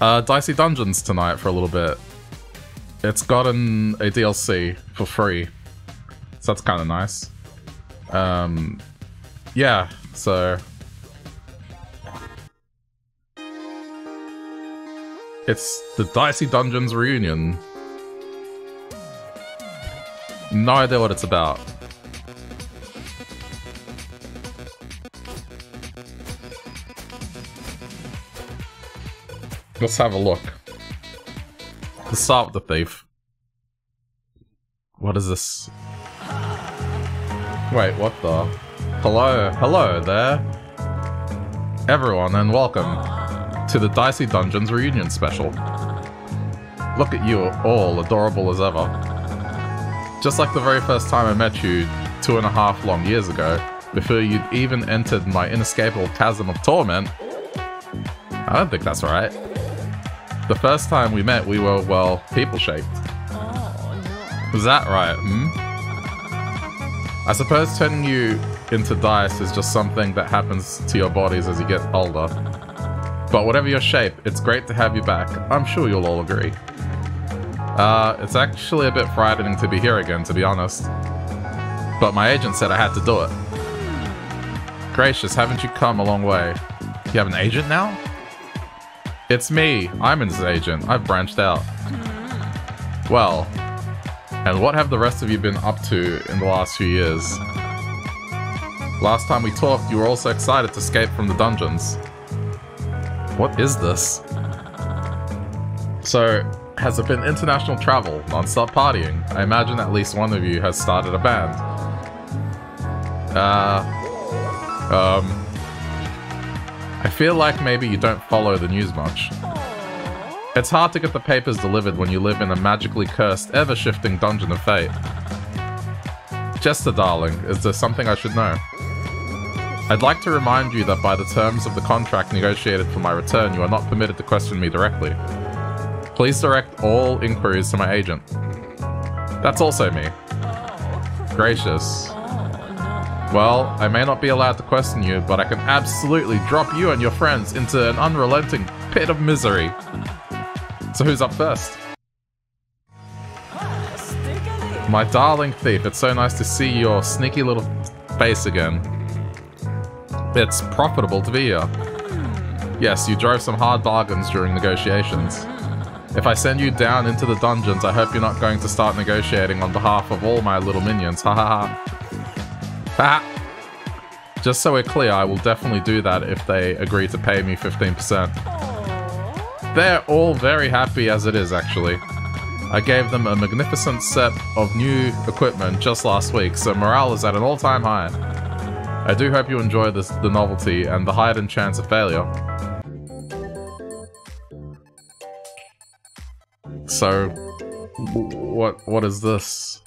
Dicey Dungeons tonight for a little bit. It's gotten a DLC for free, so that's kind of nice. Yeah, so it's the Dicey Dungeons reunion. No idea what it's about. Let's have a look. Let's start with the thief. What is this? Wait, what the? Hello, hello there, everyone, and welcome to the Dicey Dungeons reunion special. Look at you all, adorable as ever. Just like the very first time I met you 2.5 long years ago, before you'd even entered my inescapable chasm of torment. I don't think that's right. The first time we met, we were, well, people-shaped. Is that right, I suppose turning you into dice is just something that happens to your bodies as you get older. But whatever your shape, it's great to have you back. I'm sure you'll all agree. It's actually a bit frightening to be here again, to be honest. But my agent said I had to do it. Gracious, haven't you come a long way? You have an agent now? It's me. I'm his agent. I've branched out. Well... and what have the rest of you been up to in the last few years? Last time we talked, you were also excited to escape from the dungeons. What is this? So, has it been international travel, non-stop partying? I imagine at least one of you has started a band. I feel like maybe you don't follow the news much. It's hard to get the papers delivered when you live in a magically cursed, ever-shifting dungeon of fate. Jester darling, is there something I should know? I'd like to remind you that by the terms of the contract negotiated for my return, you are not permitted to question me directly. Please direct all inquiries to my agent. That's also me. Gracious. Well, I may not be allowed to question you, but I can absolutely drop you and your friends into an unrelenting pit of misery. So who's up first? My darling thief, it's so nice to see your sneaky little face again. It's profitable to be here. Yes, you drove some hard bargains during negotiations. If I send you down into the dungeons, I hope you're not going to start negotiating on behalf of all my little minions. Ha ha ha. Ha! Just so we're clear, I will definitely do that if they agree to pay me 15%. They're all very happy as it is, actually. I gave them a magnificent set of new equipment just last week, so morale is at an all-time high. I do hope you enjoy the novelty and the heightened chance of failure. So, what is this?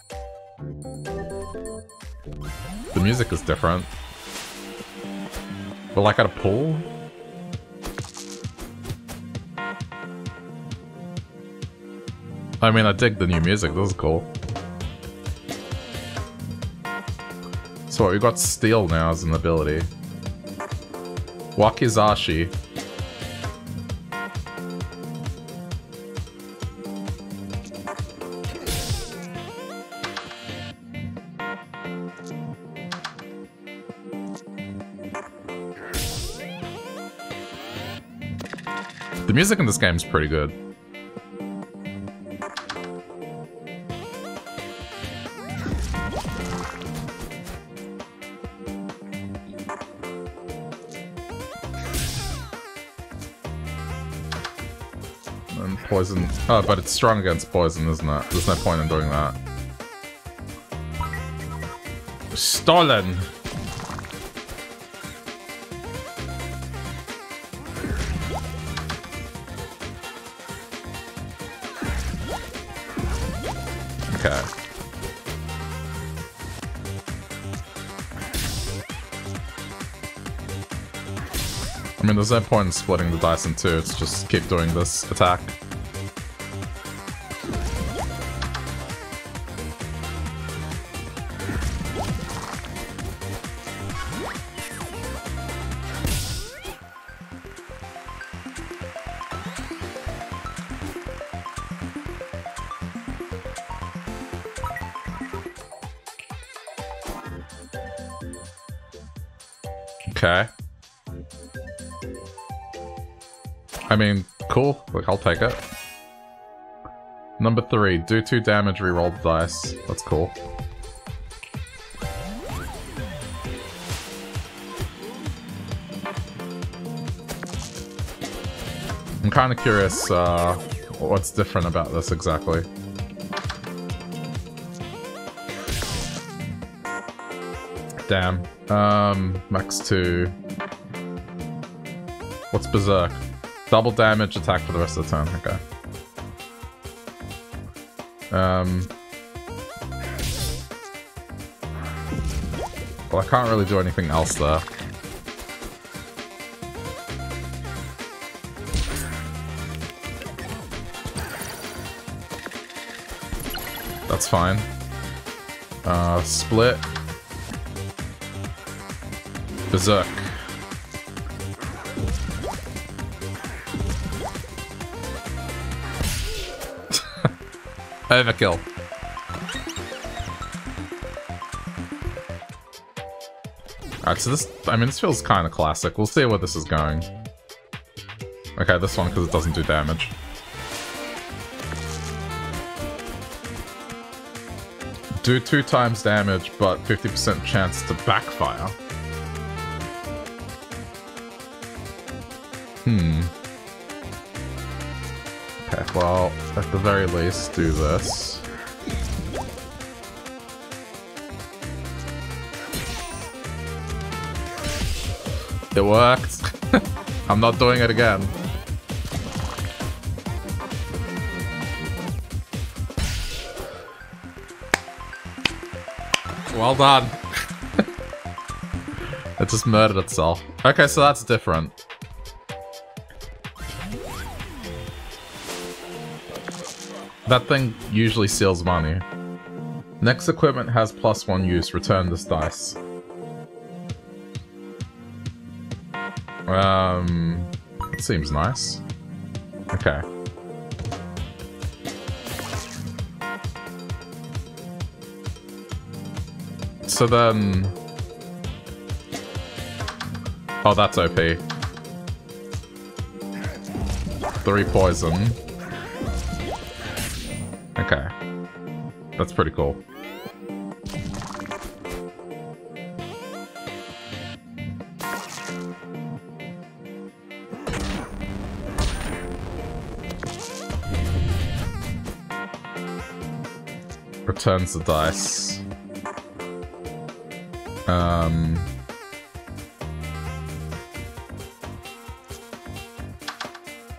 The music is different. We're like at a pool? I mean, I dig the new music, this is cool. So what, we've got Steel now as an ability. Wakizashi. The music in this game is pretty good. Poison. Oh, but it's strong against poison, isn't it? There's no point in doing that. Stolen! Okay. I mean, there's no point in splitting the dice in two, it's just keep doing this attack. Okay. I mean, cool. Look, I'll take it. Number 3, do 2 damage, reroll the dice. That's cool. I'm kind of curious what's different about this exactly. Damn. Max 2. What's Berserk? Double damage, attack for the rest of the turn. Okay. Well, I can't really do anything else there. That's fine. Split. Berserk. Overkill. Alright, so this, I mean, this feels kind of classic. We'll see where this is going. Okay, this one, because it doesn't do damage. Do 2 times damage, but 50% chance to backfire. Okay, well, at the very least, do this. It worked! I'm not doing it again. Well done. It just murdered itself. Okay, so that's different. That thing usually steals money. Next equipment has +1 use. Return this dice. It seems nice. Okay. So then... Oh, that's OP. 3 poison. Okay. That's pretty cool. Returns the dice.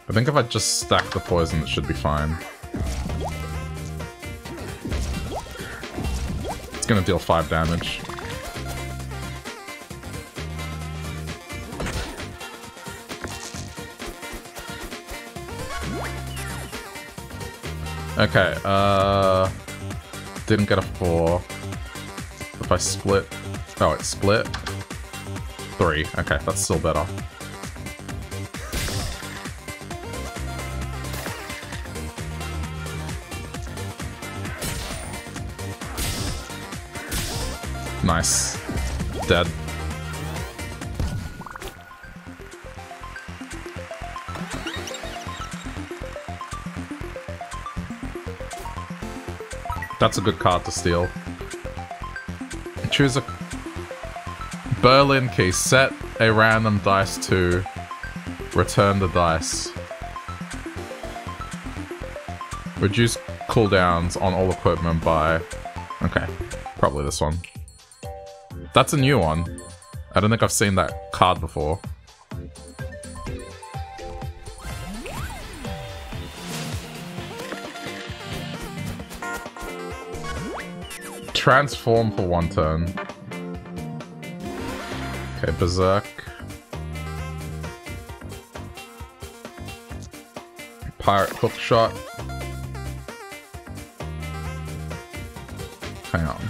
I think if I just stack the poison, it should be fine. It's gonna deal 5 damage. Okay, didn't get a 4. If I split... Oh, it split. 3. Okay, that's still better. Nice. Dead. That's a good card to steal. Choose a... Berlin key. Set a random dice to return the dice. Reduce cooldowns on all equipment by... Okay. Probably this one. That's a new one. I don't think I've seen that card before. Transform for 1 turn. Okay, Berserk. Pirate Hookshot. Hang on.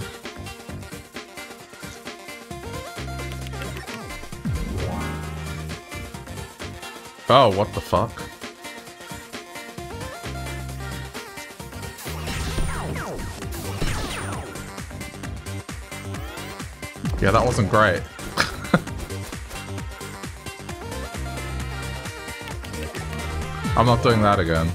Oh, what the fuck? Yeah, that wasn't great. I'm not doing that again.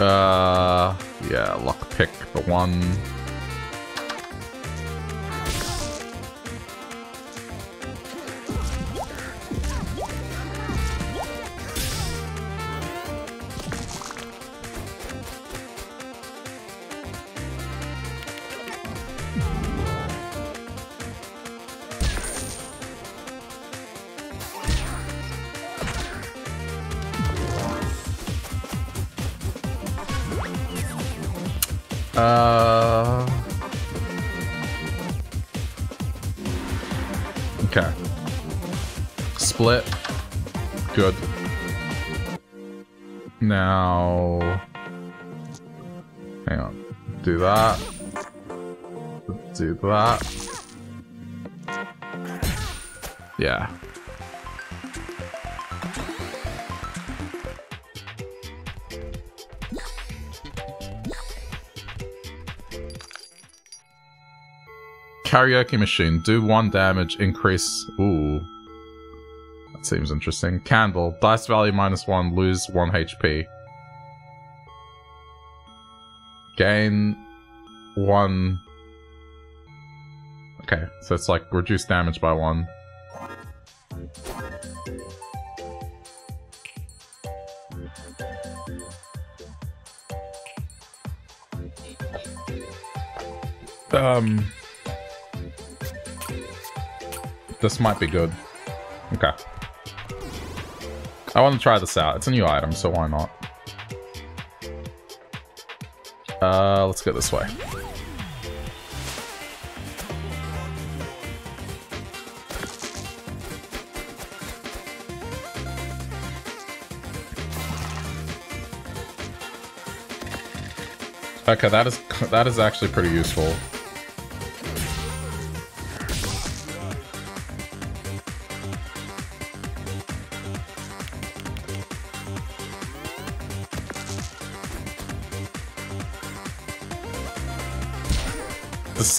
Yeah, lockpick for one. Okay. Split. Good. Now... hang on. Do that. Do that. Yeah. Karaoke machine. Do one damage, increase... ooh. That seems interesting. Candle. Dice value -1, lose 1 HP. Gain... 1... okay, so it's like reduce damage by 1. This might be good. Okay. I want to try this out. It's a new item, so why not? Let's go this way. Okay, that is actually pretty useful.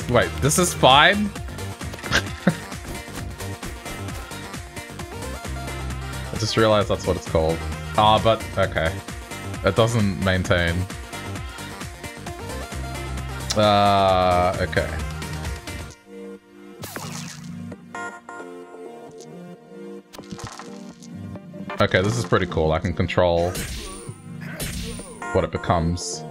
Wait, this is fine? I just realized that's what it's called. Ah, but, okay. It doesn't maintain. Okay. Okay, this is pretty cool. I can control what it becomes.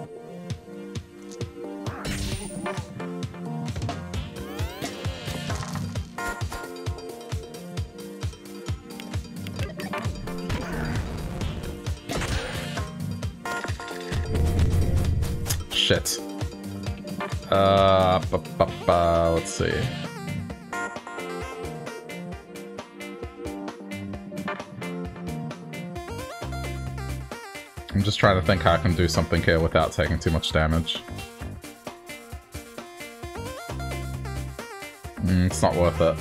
Shit. Let's see. I'm just trying to think how I can do something here without taking too much damage. It's not worth it.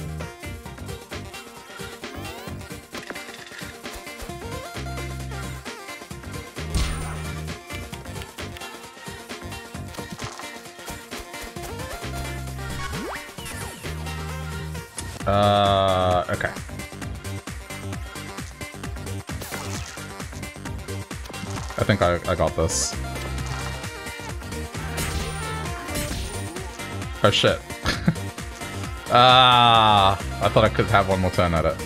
Okay. I think I got this. Oh shit. I thought I could have one more turn at it.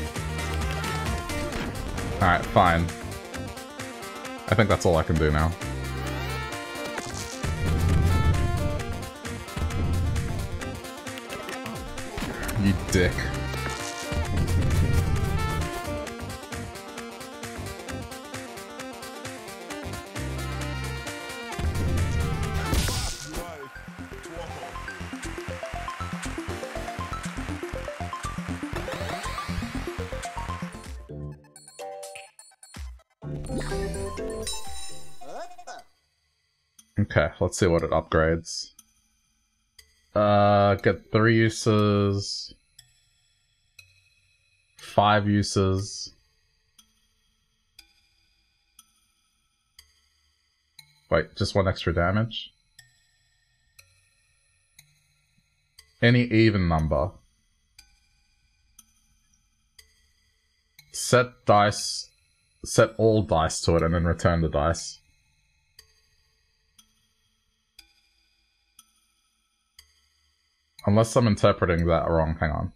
Alright, fine. I think that's all I can do now. You dick. Okay, let's see what it upgrades. Get 3 uses. 5 uses. Wait, just 1 extra damage? Any even number. Set dice, set all dice to it, and then return the dice. Unless I'm interpreting that wrong, hang on.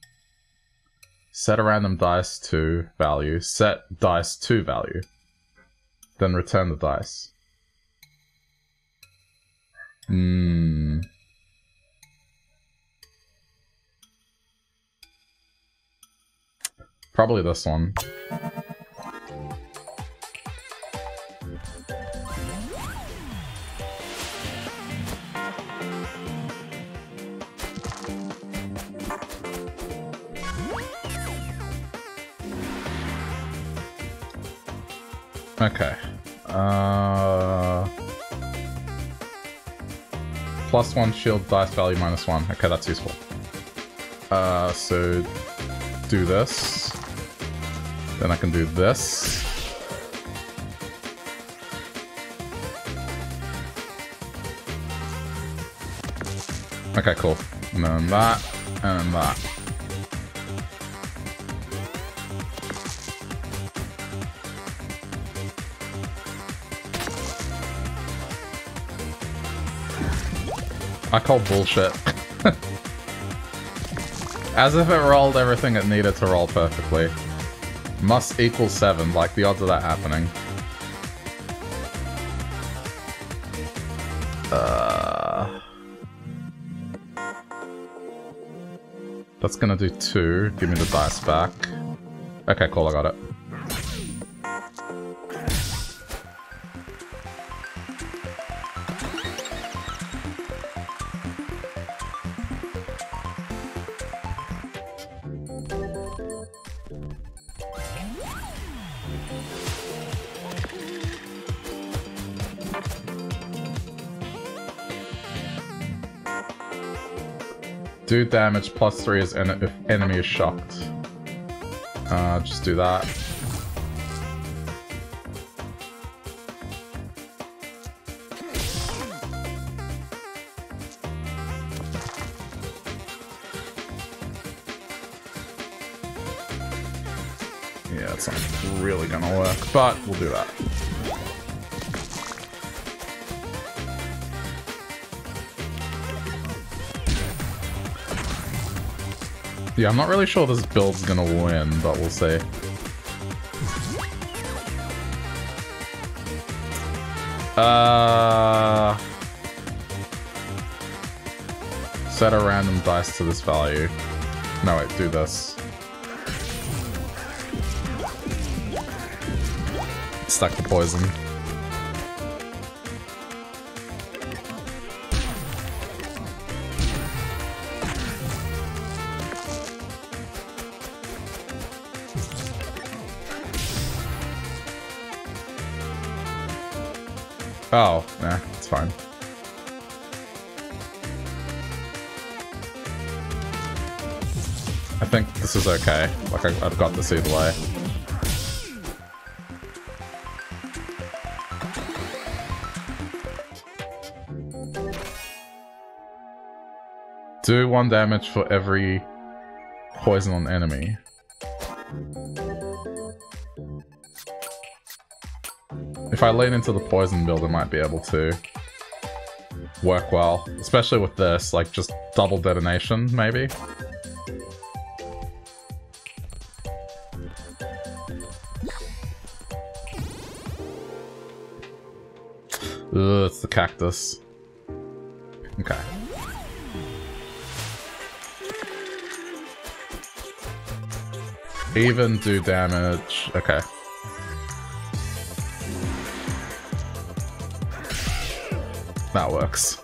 Set a random dice to value, set dice to value, then return the dice. Hmm. Probably this one. Okay. Plus one shield dice value minus one. Okay, that's useful. So do this. Then I can do this. Okay, cool. And then that, and then that. I call bullshit. As if it rolled everything it needed to roll perfectly. Must equal 7, like the odds of that happening. That's gonna do 2. Give me the dice back. Okay, cool, I got it. Do damage plus 3 is if enemy is shocked. Just do that. Yeah, it's not really gonna work, but we'll do that. Yeah, I'm not really sure this build's gonna win, but we'll see. Set a random dice to this value. No, wait, do this. Stack the poison. Oh, nah, it's fine. I think this is okay. Like, I've got this either way. Do 1 damage for every poison on enemy. If I lean into the poison build, I might be able to work well. Especially with this, like, just double detonation, maybe? Ugh, it's the cactus. Okay. Even do damage. Okay. That works.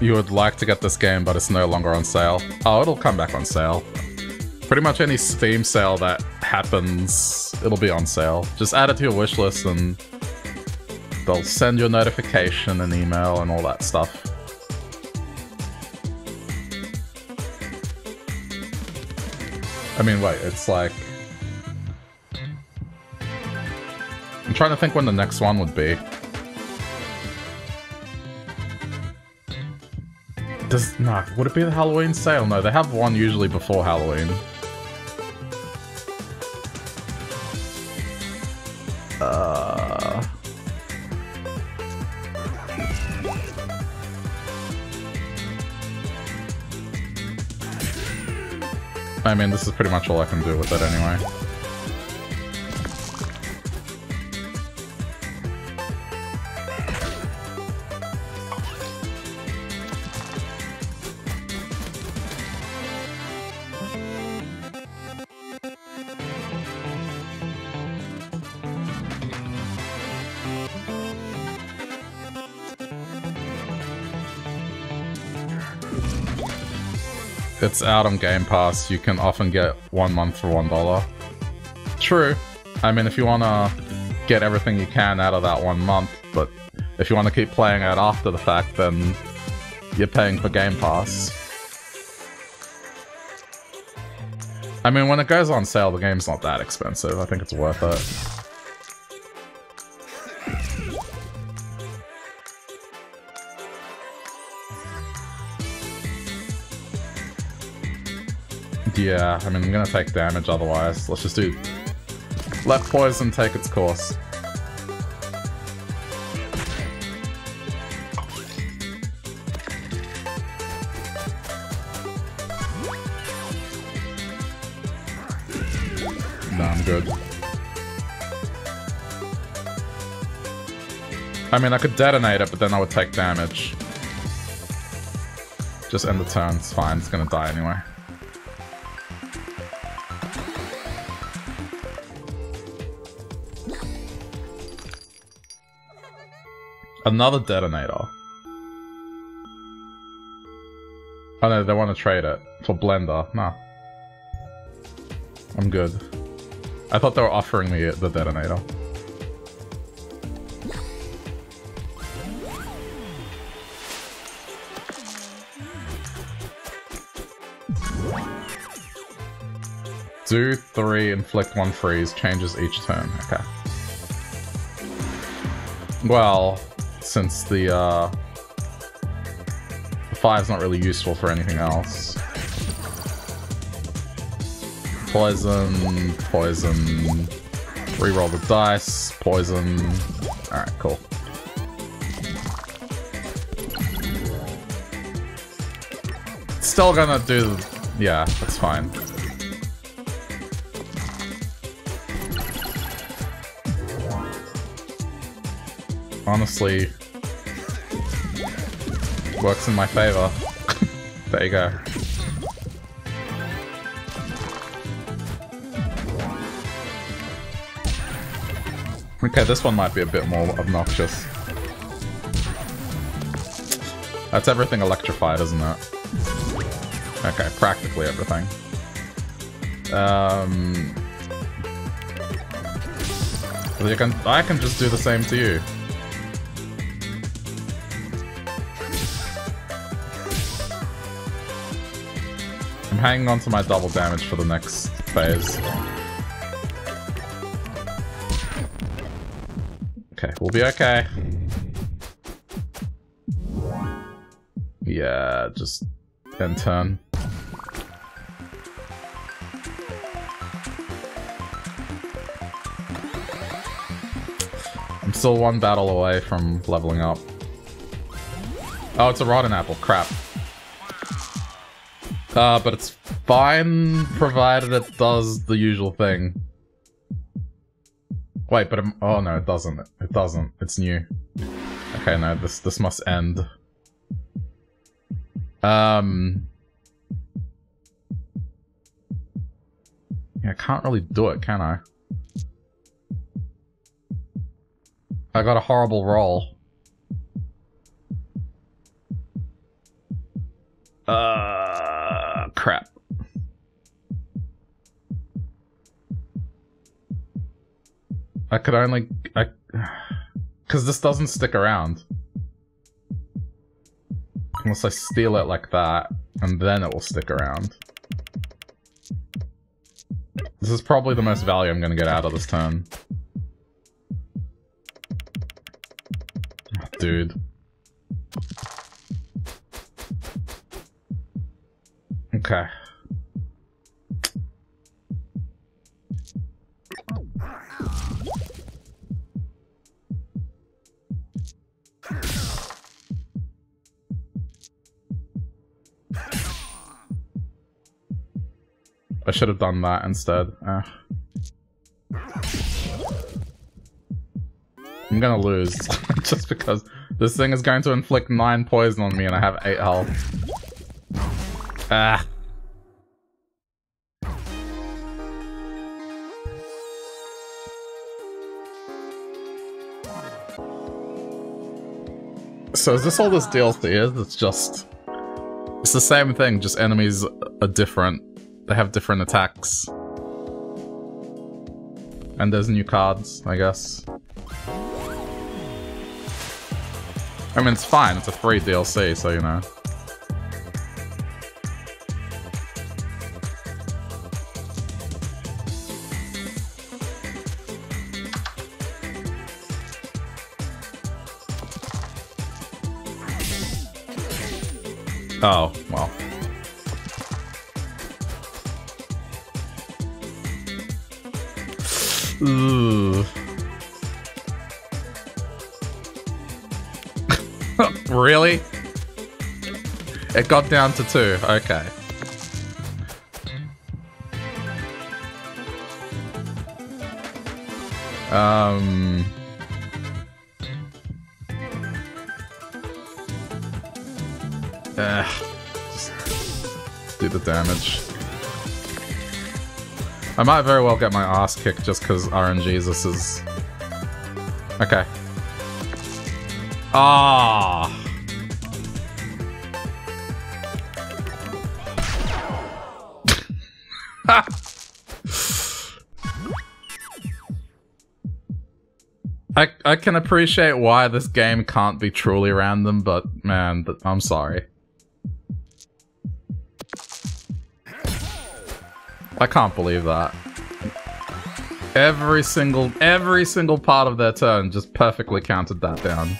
You would like to get this game, but it's no longer on sale. Oh, it'll come back on sale. Pretty much any Steam sale that happens, it'll be on sale. Just add it to your wish list and they'll send you a notification and email and all that stuff. I mean, wait, it's like I'm trying to think when the next one would be. No, would it be the Halloween sale? No, they have one usually before Halloween. I mean, this is pretty much all I can do with it anyway. It's out on Game Pass, you can often get 1 month for $1. True. I mean, if you want to get everything you can out of that 1 month, but if you want to keep playing it after the fact, then you're paying for Game Pass. I mean, when it goes on sale, the game's not that expensive. I think it's worth it. Yeah, I mean, I'm gonna take damage otherwise. Let's just do... let poison take its course. No, I'm good. I mean, I could detonate it, but then I would take damage. Just end the turn, it's fine. It's gonna die anyway. Another detonator. Oh no, they want to trade it for Blender. Nah. I'm good. I thought they were offering me the detonator. Do 3, inflict 1 freeze, changes each turn. Okay. Well... since the 5's not really useful for anything else. Poison, poison, reroll the dice, poison. Alright, cool. Still gonna do, yeah, that's fine. Honestly, works in my favor. There you go. Okay, this one might be a bit more obnoxious. That's everything electrified, isn't it? Okay, practically everything. I can just do the same to you. Hanging on to my double damage for the next phase. Okay, we'll be okay. Yeah, just end turn. I'm still 1 battle away from leveling up. Oh, it's a rotten apple. Crap. But it's fine, provided it does the usual thing. Wait, but oh no, it doesn't. It doesn't. It's new. Okay, no, this must end. Yeah, I can't really do it, can I? I got a horrible roll. Crap. I could only... because this doesn't stick around. Unless I steal it like that, and then it will stick around. This is probably the most value I'm going to get out of this turn. dude. Okay. I should have done that instead. I'm gonna lose just because this thing is going to inflict 9 poison on me and I have 8 health. Ah. So is this all this DLC is? It's just... it's the same thing, just enemies are different. They have different attacks. And there's new cards, I guess. I mean, it's fine. It's a free DLC, so you know. Oh, well. Ooh. Really? It got down to 2. Okay. Just do the damage. I might very well get my ass kicked just because RNGesus is... okay. Ah. I can appreciate why this game can't be truly random, but man, I'm sorry. I can't believe that. Every single part of their turn just perfectly counted that down.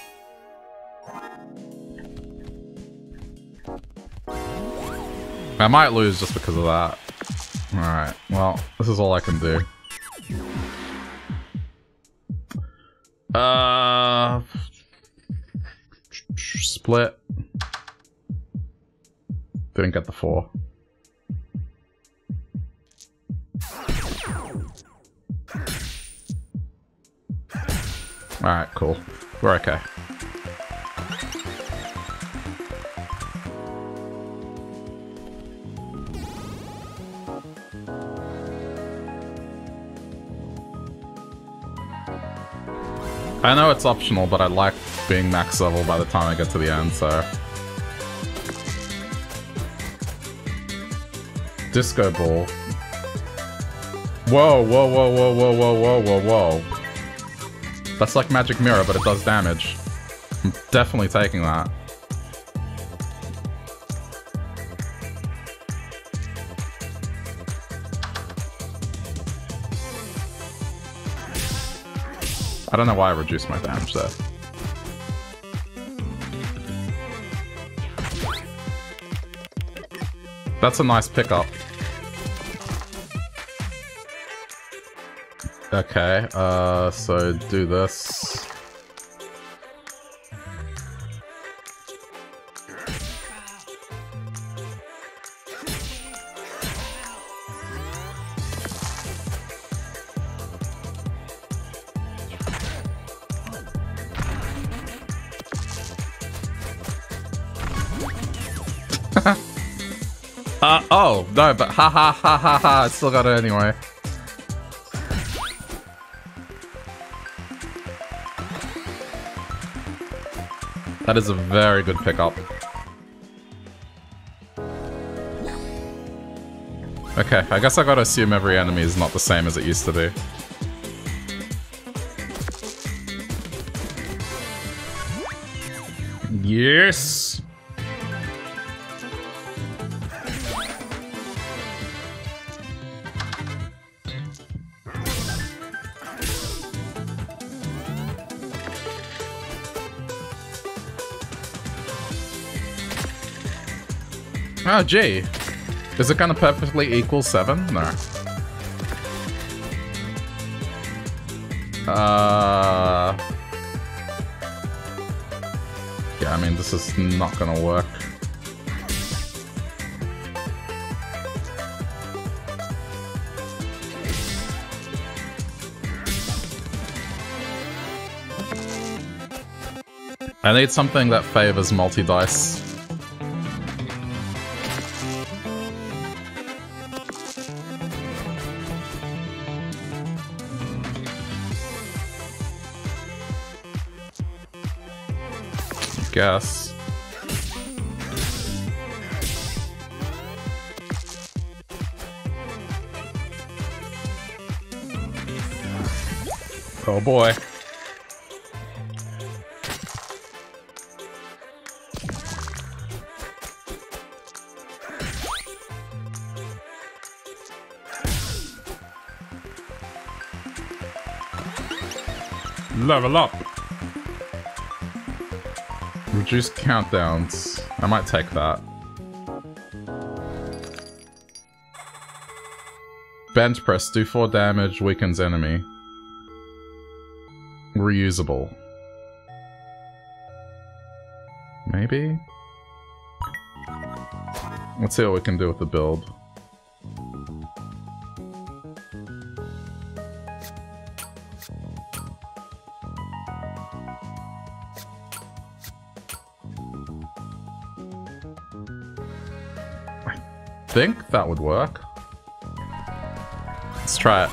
I might lose just because of that. Alright, well, this is all I can do. Split. Didn't get the 4. Alright, cool. We're okay. I know it's optional, but I like being max level by the time I get to the end, so... Disco ball. Whoa, whoa, whoa, whoa, whoa, whoa, whoa, whoa, whoa. That's like Magic Mirror, but it does damage. I'm definitely taking that. I don't know why I reduced my damage there. That's a nice pickup. Okay, so do this. Oh, no, but ha ha ha ha ha, I still got it anyway. That is a very good pickup. Okay, I guess I gotta assume every enemy is not the same as it used to be. Yes! Oh, G. Is it gonna perfectly equal 7? No. Yeah, I mean, this is not gonna work. I need something that favors multi-dice. Guess. Oh boy. Level up. Reduce countdowns. I might take that. Bench press. Do 4 damage. Weakens enemy. Reusable. Maybe? Let's see what we can do with the build. I think that would work. Let's try it.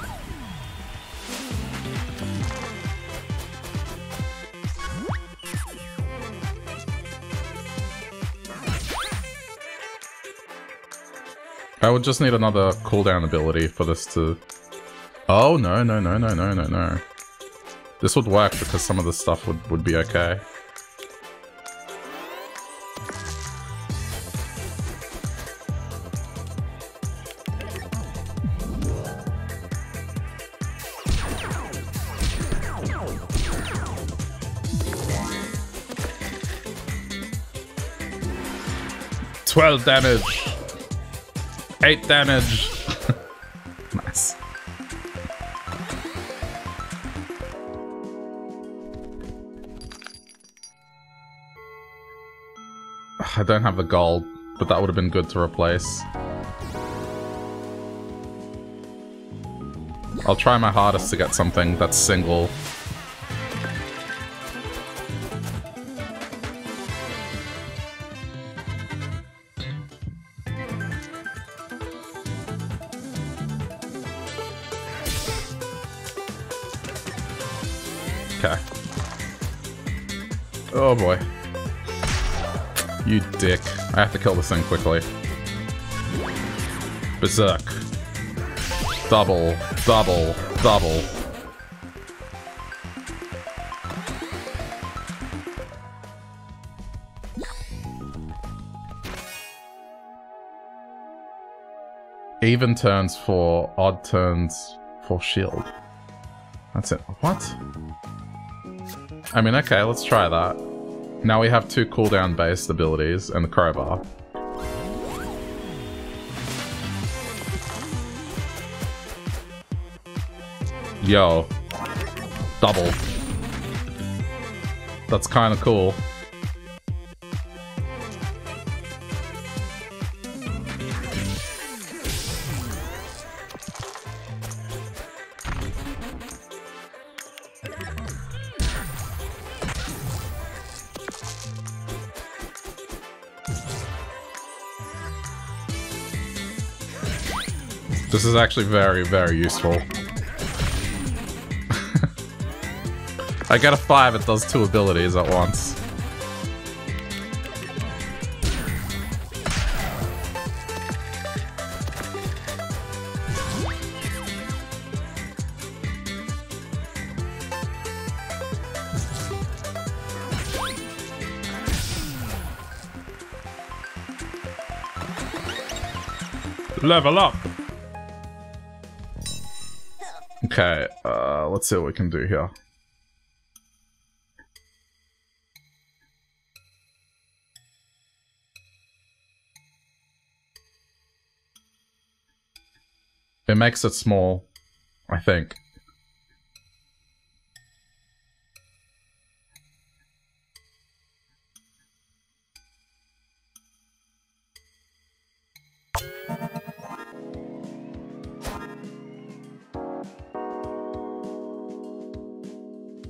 I would just need another cooldown ability for this to... Oh, no, no, no, no, no, no, no. This would work because some of the stuff would be okay. Damage. 8 damage. Nice. I don't have the gold, but that would have been good to replace. I'll try my hardest to get something that's single. Oh boy. You dick. I have to kill this thing quickly. Berserk. Double, double, double. Even turns 4, odd turns 4 shield. That's it. What? I mean, okay, let's try that. Now we have 2 cooldown-based abilities and the crowbar. Yo. Double. That's kinda cool. This is actually very, very useful. I got a 5, it does 2 abilities at once. Level up! Okay, let's see what we can do here. It makes it small, I think.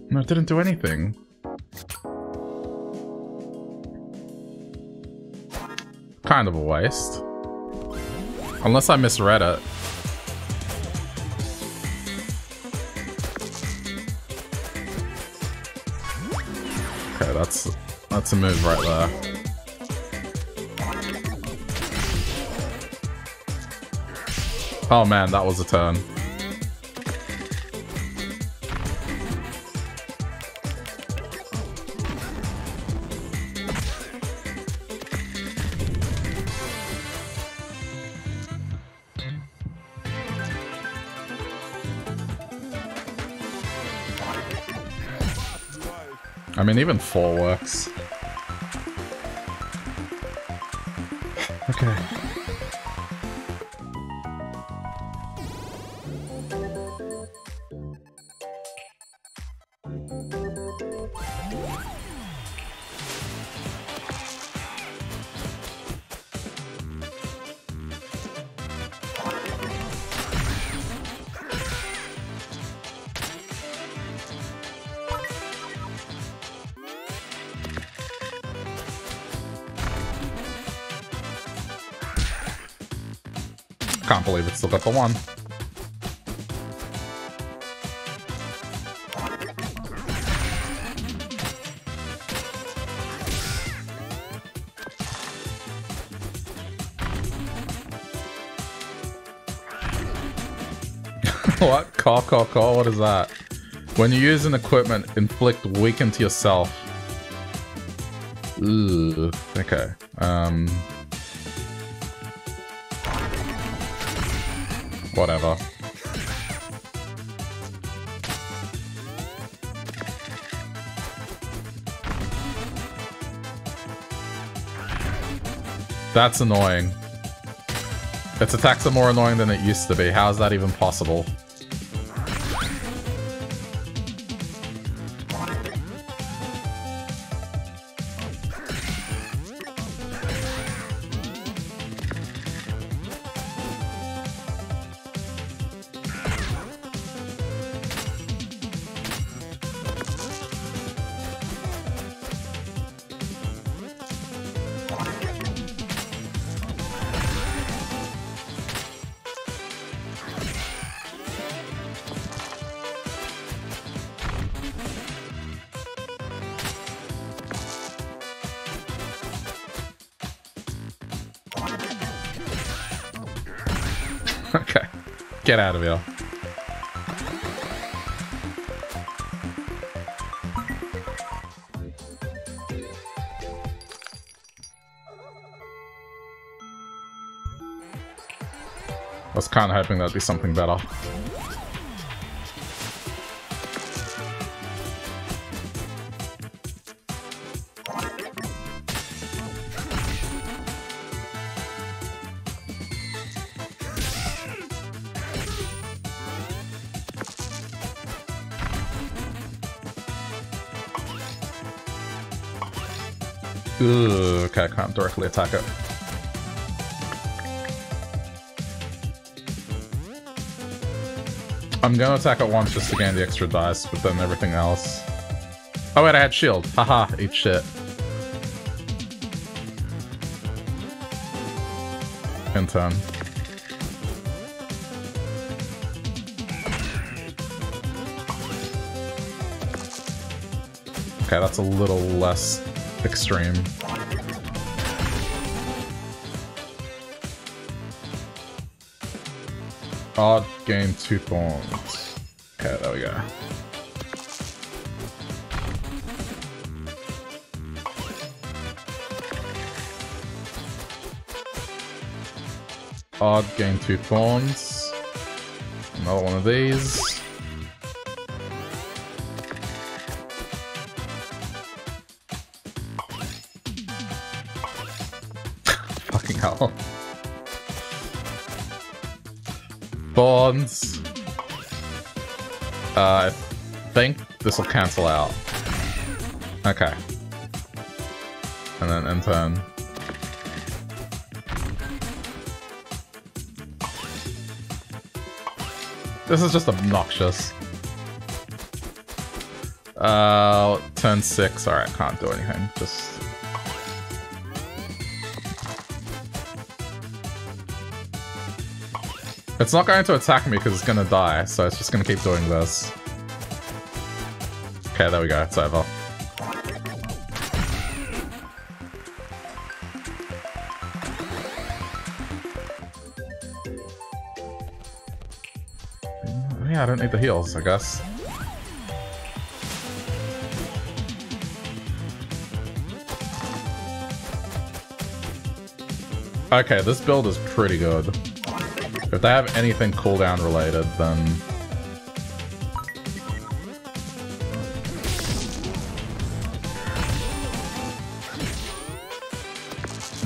No, it didn't do anything. Kind of a waste. Unless I misread it. Okay, that's a move right there. Oh man, that was a turn. I mean, even 4 works. Okay. Can't believe it still got the 1. What? Caw, caw, caw? What is that? When you use an equipment, inflict weaken to yourself. Ooh, okay. Whatever. That's annoying. Its attacks are more annoying than it used to be. How is that even possible? Okay, get out of here. I was kind of hoping that'd be something better. Ooh, okay, I can't directly attack it. I'm gonna attack it once just to gain the extra dice, but then everything else... Oh wait, I had shield. Haha, eat shit. In turn. Okay, that's a little less... extreme. Odd gain 2 points. Okay, there we go. Odd gain 2 points. Another one of these. thorns. I think this will cancel out. Okay. And then end turn. This is just obnoxious. Turn 6. Alright, can't do anything. Just... it's not going to attack me because it's going to die, so it's just going to keep doing this. Okay, there we go. It's over. Yeah, I don't need the heals, I guess. Okay, this build is pretty good. If they have anything cooldown related, then...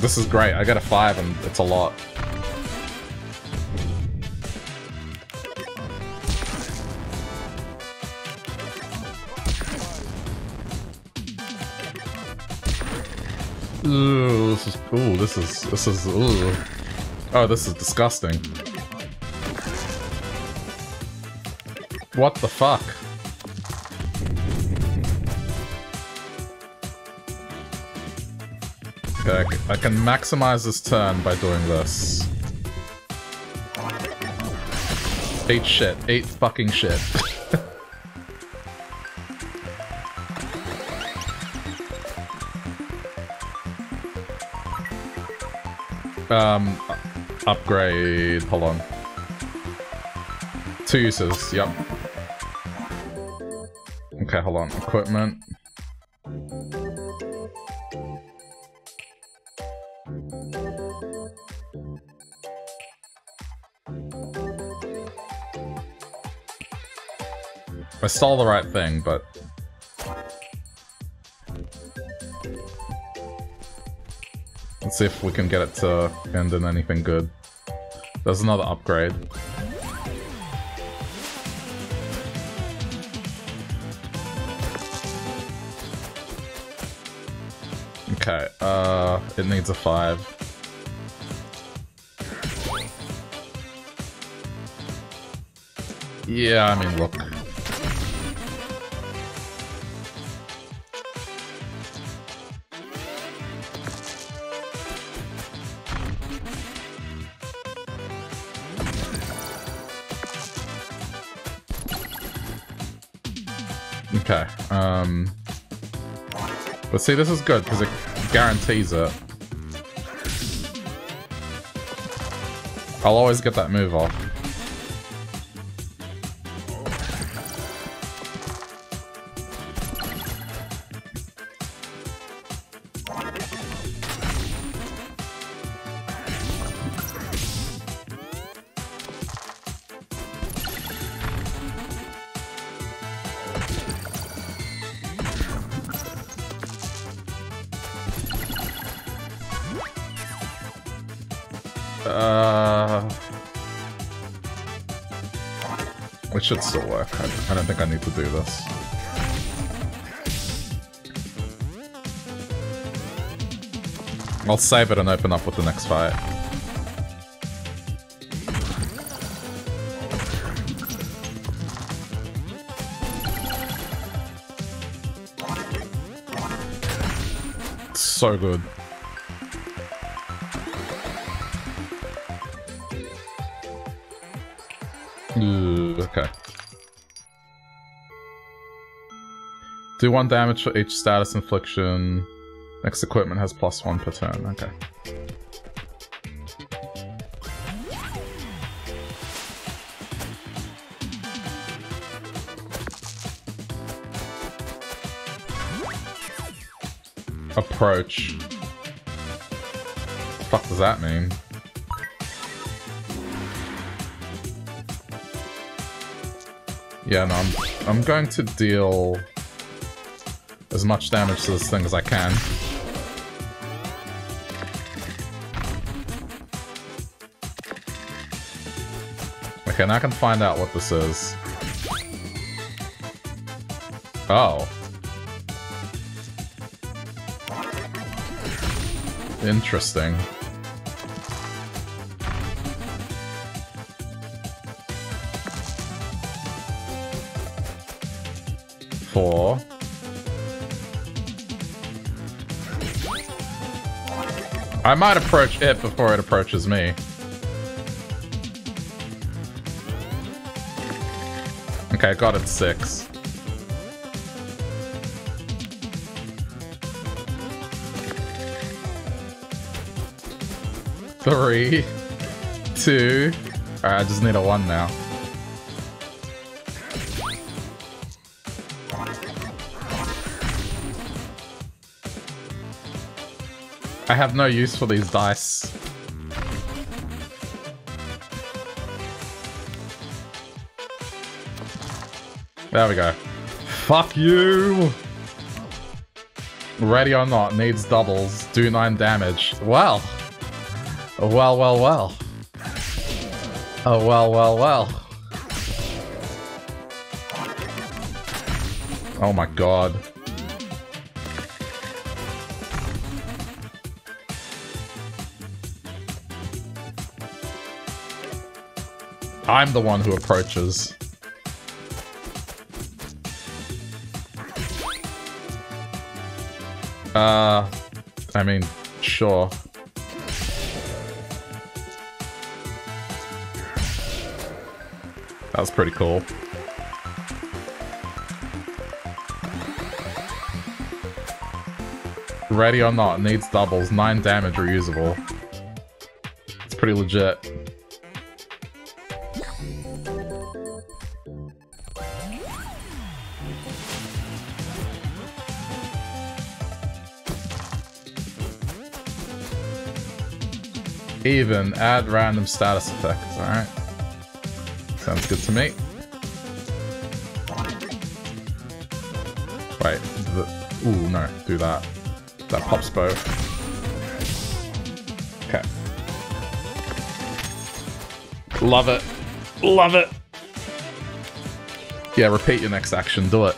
this is great. I got a 5 and it's a lot. Ooh, this is cool. This is, ooh. Oh, this is disgusting. What the fuck? Okay, I can maximize this turn by doing this. Eat shit. Eat fucking shit. Upgrade. Hold on. 2 uses. Yep. Okay, hold on. Equipment. I stole the right thing, but... let's see if we can get it to end in anything good. There's another upgrade. Okay, it needs a 5. Yeah, I mean, look. Okay, but see, this is good because it guarantees it. I'll always get that move off. It should still work. I don't think I need to do this. I'll save it and open up with the next fight. So good. Okay. Do 1 damage for each status infliction. Next equipment has +1 per turn. Okay. Approach. What the fuck does that mean? Yeah, no, I'm going to deal as much damage to this thing as I can. Okay, Okay, now I can find out what this is. Oh. Interesting. Four. I might approach it before it approaches me. Okay, I got it 6. Three, two, alright, I just need a 1 now. I have no use for these dice. There we go. Fuck you! Ready or not, needs doubles, do 9 damage. Wow. Well, well, well. Oh, well, well, well. Oh my god. I'm the one who approaches. I mean, sure. That was pretty cool. Ready or not, needs doubles, 9 damage, reusable. It's pretty legit. Even, add random status effects, alright. Sounds good to me. Wait, ooh, no, do that. That pops both. Okay. Love it. Love it. Yeah, repeat your next action, do it.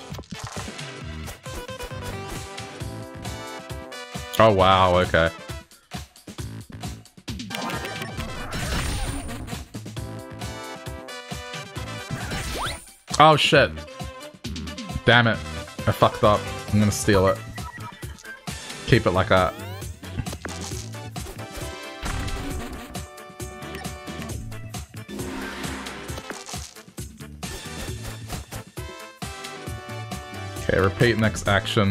Oh wow, okay. Oh shit. Damn it. I fucked up. I'm gonna steal it. Keep it like that. Okay, repeat next action.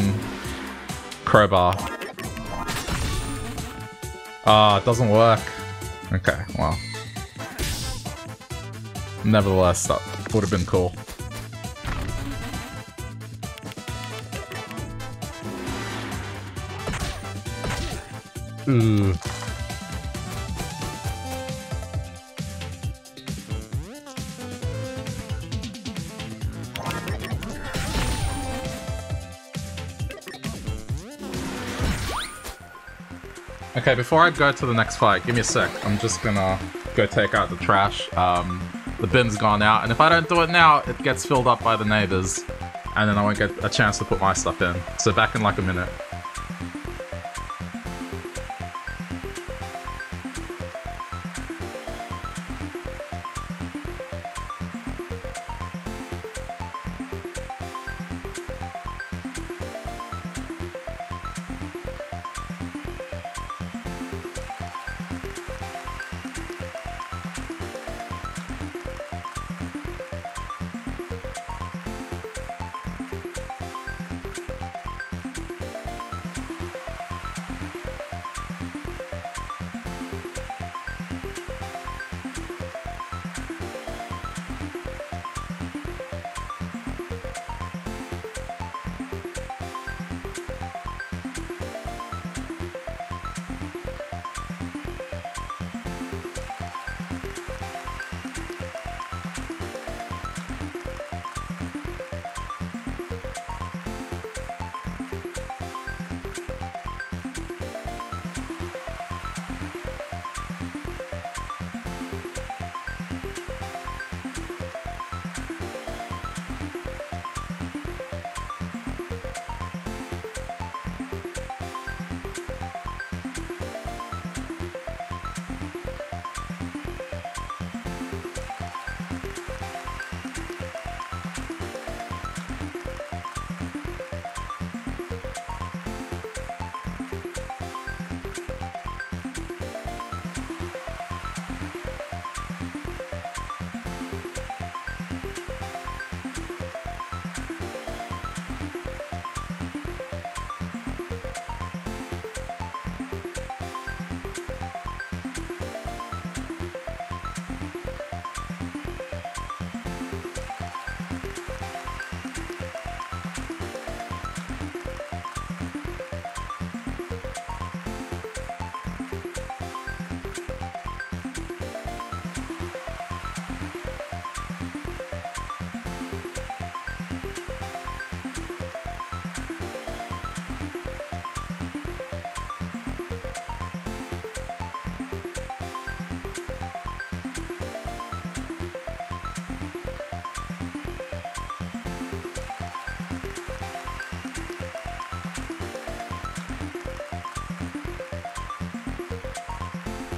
Crowbar. Ah, it doesn't work. Okay, well. Nevertheless, that would have been cool. Ooh. Okay, before I go to the next fight, give me a sec. I'm just gonna go take out the trash. The bin's gone out, and if I don't do it now, it gets filled up by the neighbors, and then I won't get a chance to put my stuff in. So back in like a minute.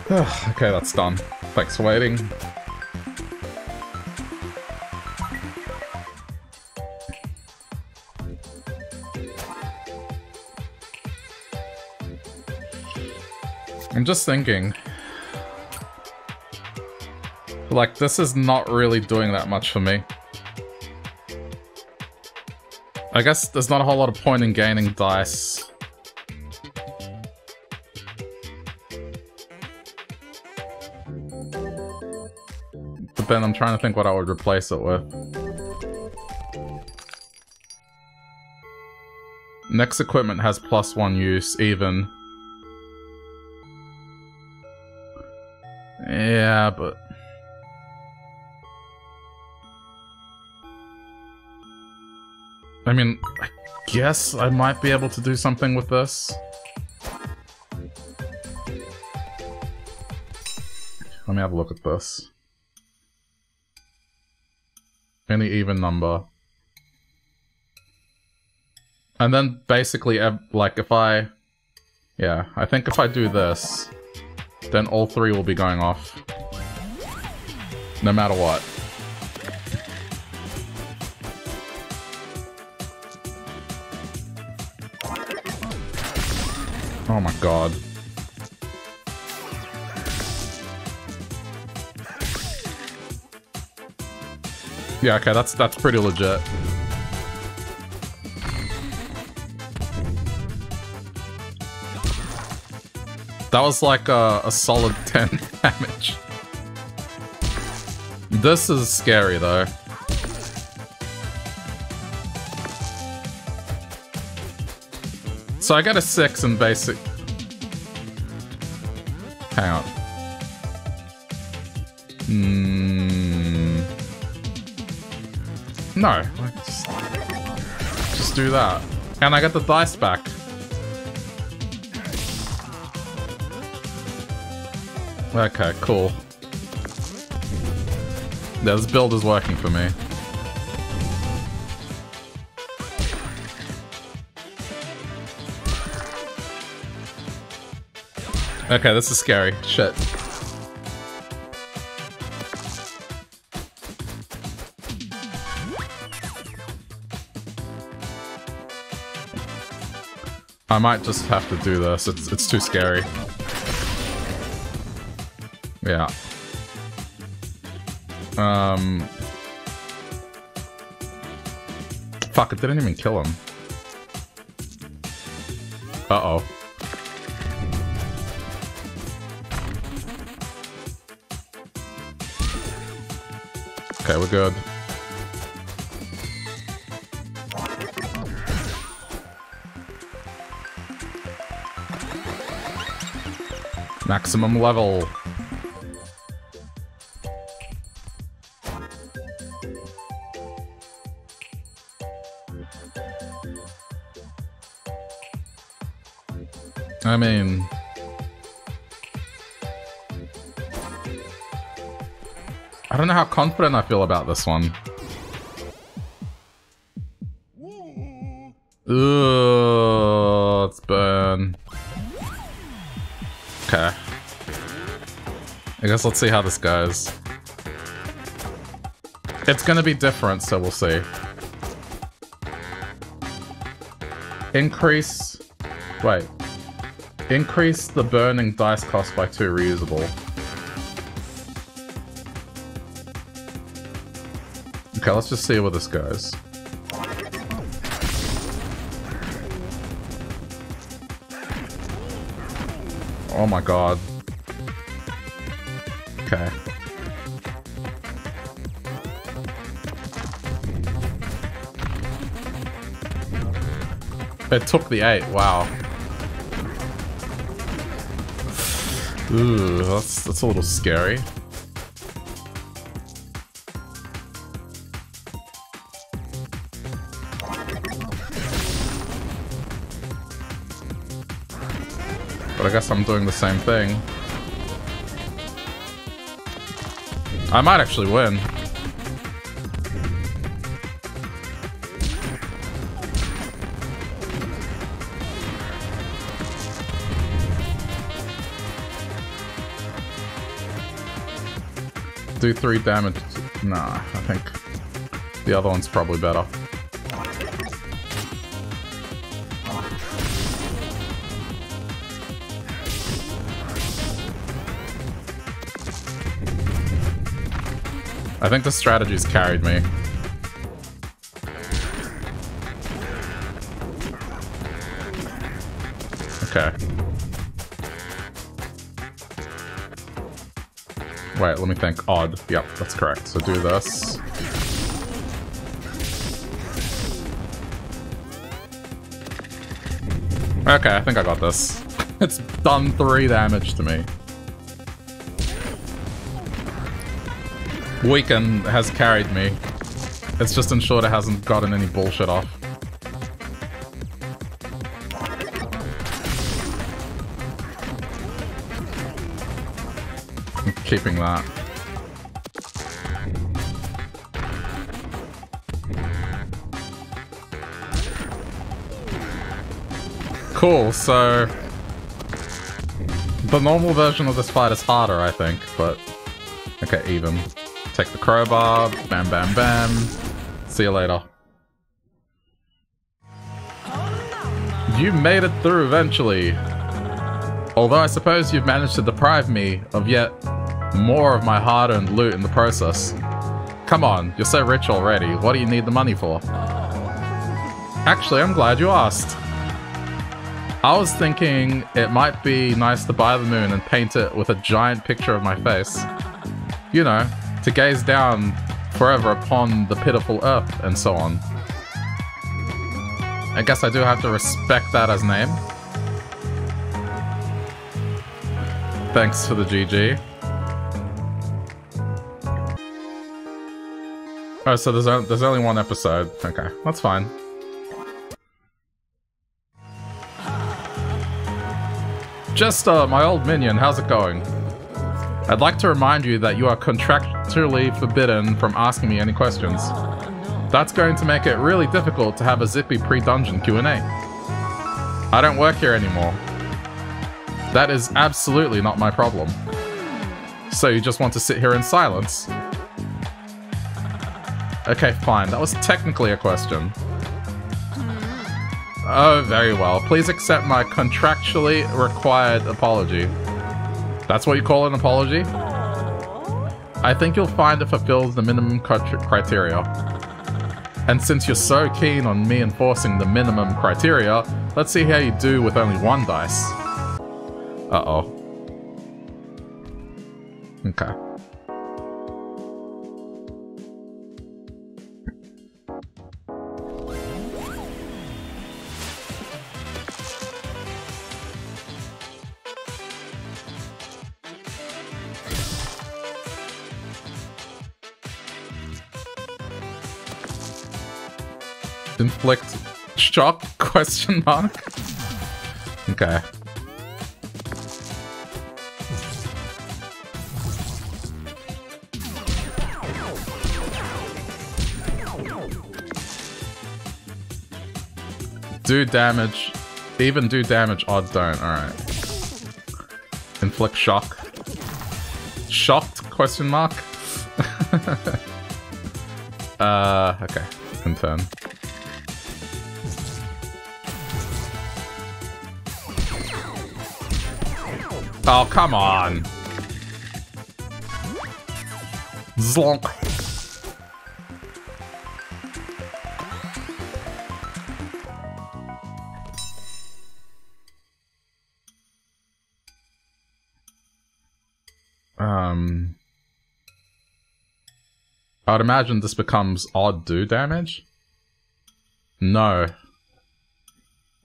Okay, that's done. Thanks for waiting. I'm just thinking, like, this is not really doing that much for me. I guess there's not a whole lot of point in gaining dice. But then I'm trying to think what I would replace it with. Next equipment has +1 use, even. Yeah, but... I mean, I guess I might be able to do something with this. Let me have a look at this. Any even number. And then basically, like, if I... Yeah, I think if I do this, then all three will be going off. No matter what. Oh my god. Yeah, okay, that's pretty legit. That was like a solid 10 damage. This is scary though. So I got a 6 in basic. Hang on. No. Just do that. And I got the dice back. Okay, cool. Yeah, this build is working for me. Okay, this is scary. Shit. I might just have to do this. It's too scary. Yeah. Fuck, it didn't even kill him. Uh-oh. Okay, we're good. Maximum level. I mean... I don't know how confident I feel about this one. Ooh, let's burn. Okay. I guess let's see how this goes. It's gonna be different, so we'll see. Increase... Wait. Increase the burning dice cost by 2 reusable. Okay, let's just see where this goes. Oh my god. Okay. It took the 8, wow. Ooh, that's a little scary. I guess I'm doing the same thing. I might actually win. do 3 damage. Nah, I think the other one's probably better. I think the strategy's carried me. Okay. Wait, let me think. Odd. Yep, that's correct. So do this. Okay, I think I got this. It's done 3 damage to me. Weaken has carried me. It's just ensured it hasn't gotten any bullshit off. I'm keeping that. Cool, so the normal version of this fight is harder, I think, but okay, even. Take the crowbar, bam, bam, bam. See you later. You made it through eventually. Although I suppose you've managed to deprive me of yet more of my hard-earned loot in the process. Come on, you're so rich already. What do you need the money for? Actually, I'm glad you asked. I was thinking it might be nice to buy the moon and paint it with a giant picture of my face. You know, to gaze down forever upon the pitiful earth and so on. I guess I do have to respect that as name. Thanks for the GG. Oh, so there's only one episode. Okay, that's fine. Jester, my old minion, how's it going? I'd like to remind you that you are contractually forbidden from asking me any questions. That's going to make it really difficult to have a zippy pre-dungeon Q&A. I don't work here anymore. That is absolutely not my problem. So you just want to sit here in silence? Okay, fine. That was technically a question. Oh, very well. Please accept my contractually required apology. That's what you call an apology? I think you'll find it fulfills the minimum criteria. And since you're so keen on me enforcing the minimum criteria, let's see how you do with only 1 dice. Uh-oh. Okay. Inflict shock? Question mark? Okay. Do damage. Even do damage, odd don't. Alright. Inflict shock. Shocked? Question mark? Okay. Confirm. Oh, come on. Zlonk. I would imagine this becomes odd do damage. No.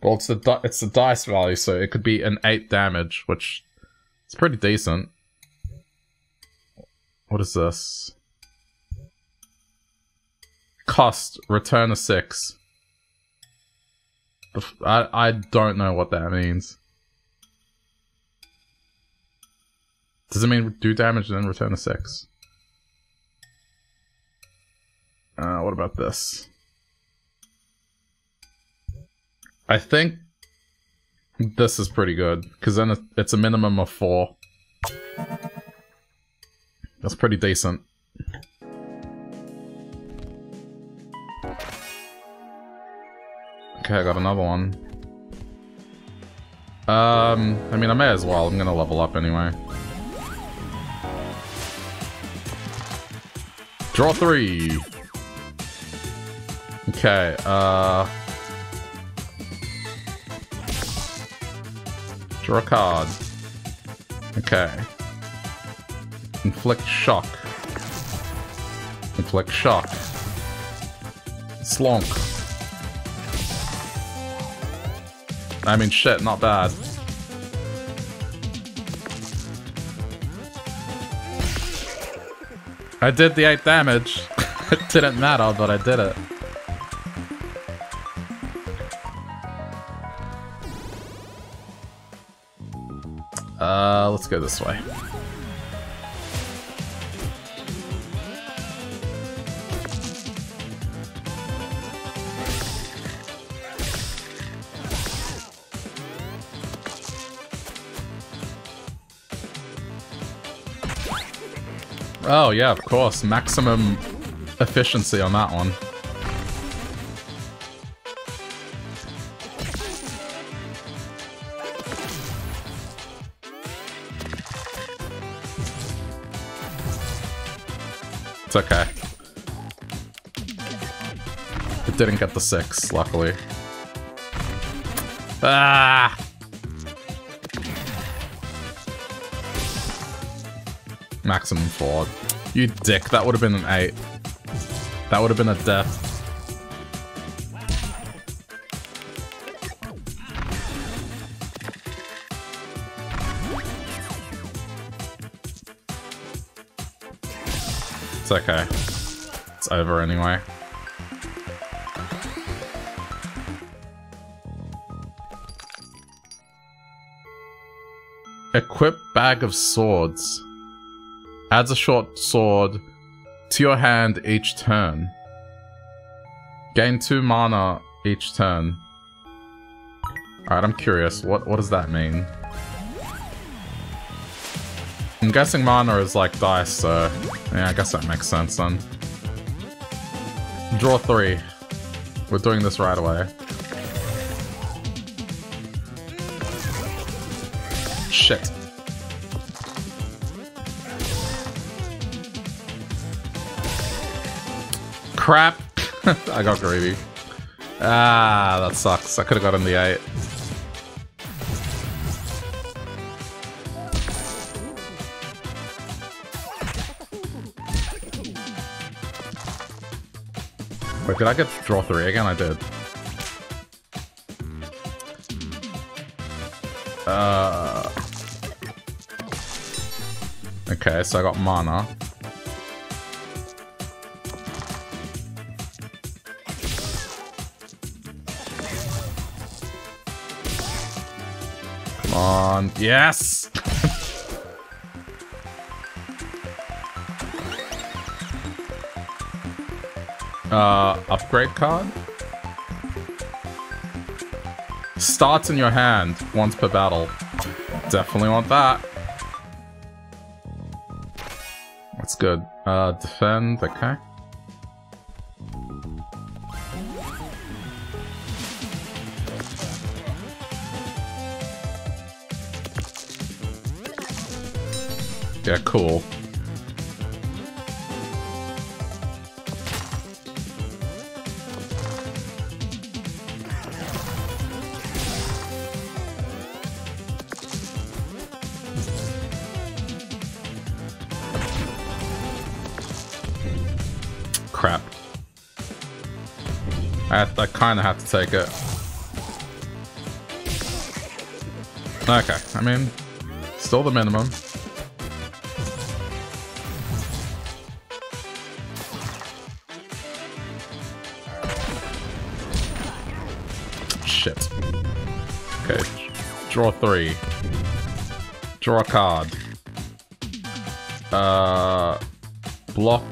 Well, it's the dice value, so it could be an 8 damage, which... it's pretty decent. What is this? Cost, return a 6. I don't know what that means. Does it mean do damage and then return a 6? What about this? I think... this is pretty good, because then it's a minimum of 4. That's pretty decent. Okay, I got another one. I mean, I may as well. I'm gonna level up anyway. Draw three! Okay, draw a card. Okay. Inflict shock. Inflict shock. Slonk. I mean, shit, not bad. I did the 8 damage. It didn't matter, but I did it. Let's go this way. Oh yeah, of course. Maximum efficiency on that one. It's okay. It didn't get the 6, luckily. Ah! Maximum 4. You dick, that would have been an 8. That would have been a death. It's okay. It's over anyway. Equip Bag of Swords. Adds a short sword to your hand each turn. Gain 2 mana each turn. Alright, I'm curious. What does that mean? I'm guessing mana is like dice, so... yeah, I guess that makes sense then. Draw 3. We're doing this right away. Shit. Crap! I got greedy. Ah, that sucks. I could have gotten the 8. Wait, did I get to draw 3 again? I did. Okay, so I got mana. Yes! Upgrade card? Starts in your hand, once per battle. Definitely want that. That's good. Defend, okay. Yeah, cool. Crap. I kind of have to take it. Okay, I mean, still the minimum. Draw 3. Draw a card. Block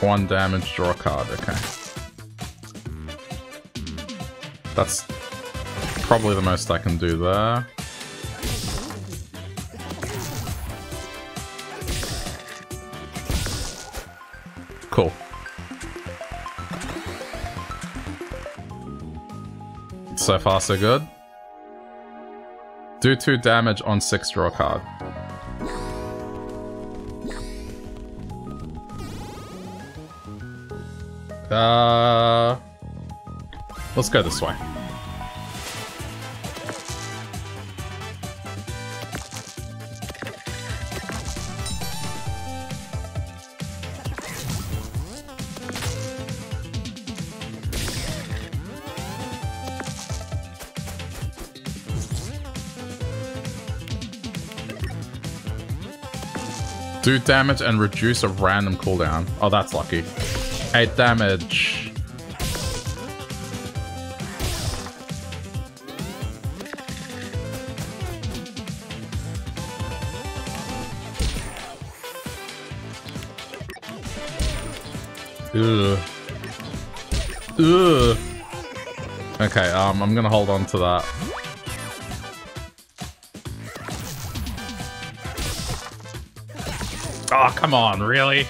1 damage, draw a card, okay. That's probably the most I can do there. Cool. So far, so good. Do 2 damage on 6 draw card. Let's go this way. Do damage and reduce a random cooldown. Oh, that's lucky. 8 damage. Ugh. Ugh. Okay, I'm gonna hold on to that. Oh, come on, really?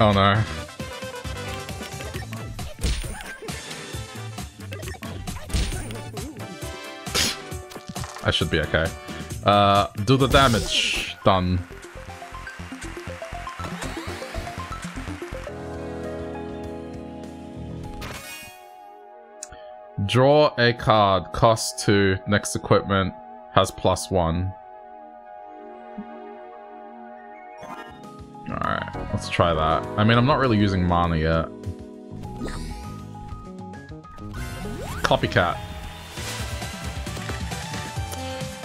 Oh no. I should be okay. Do the damage. Done. Draw a card. Cost 2. Next equipment has +1. Let's try that. I mean, I'm not really using mana yet. Copycat.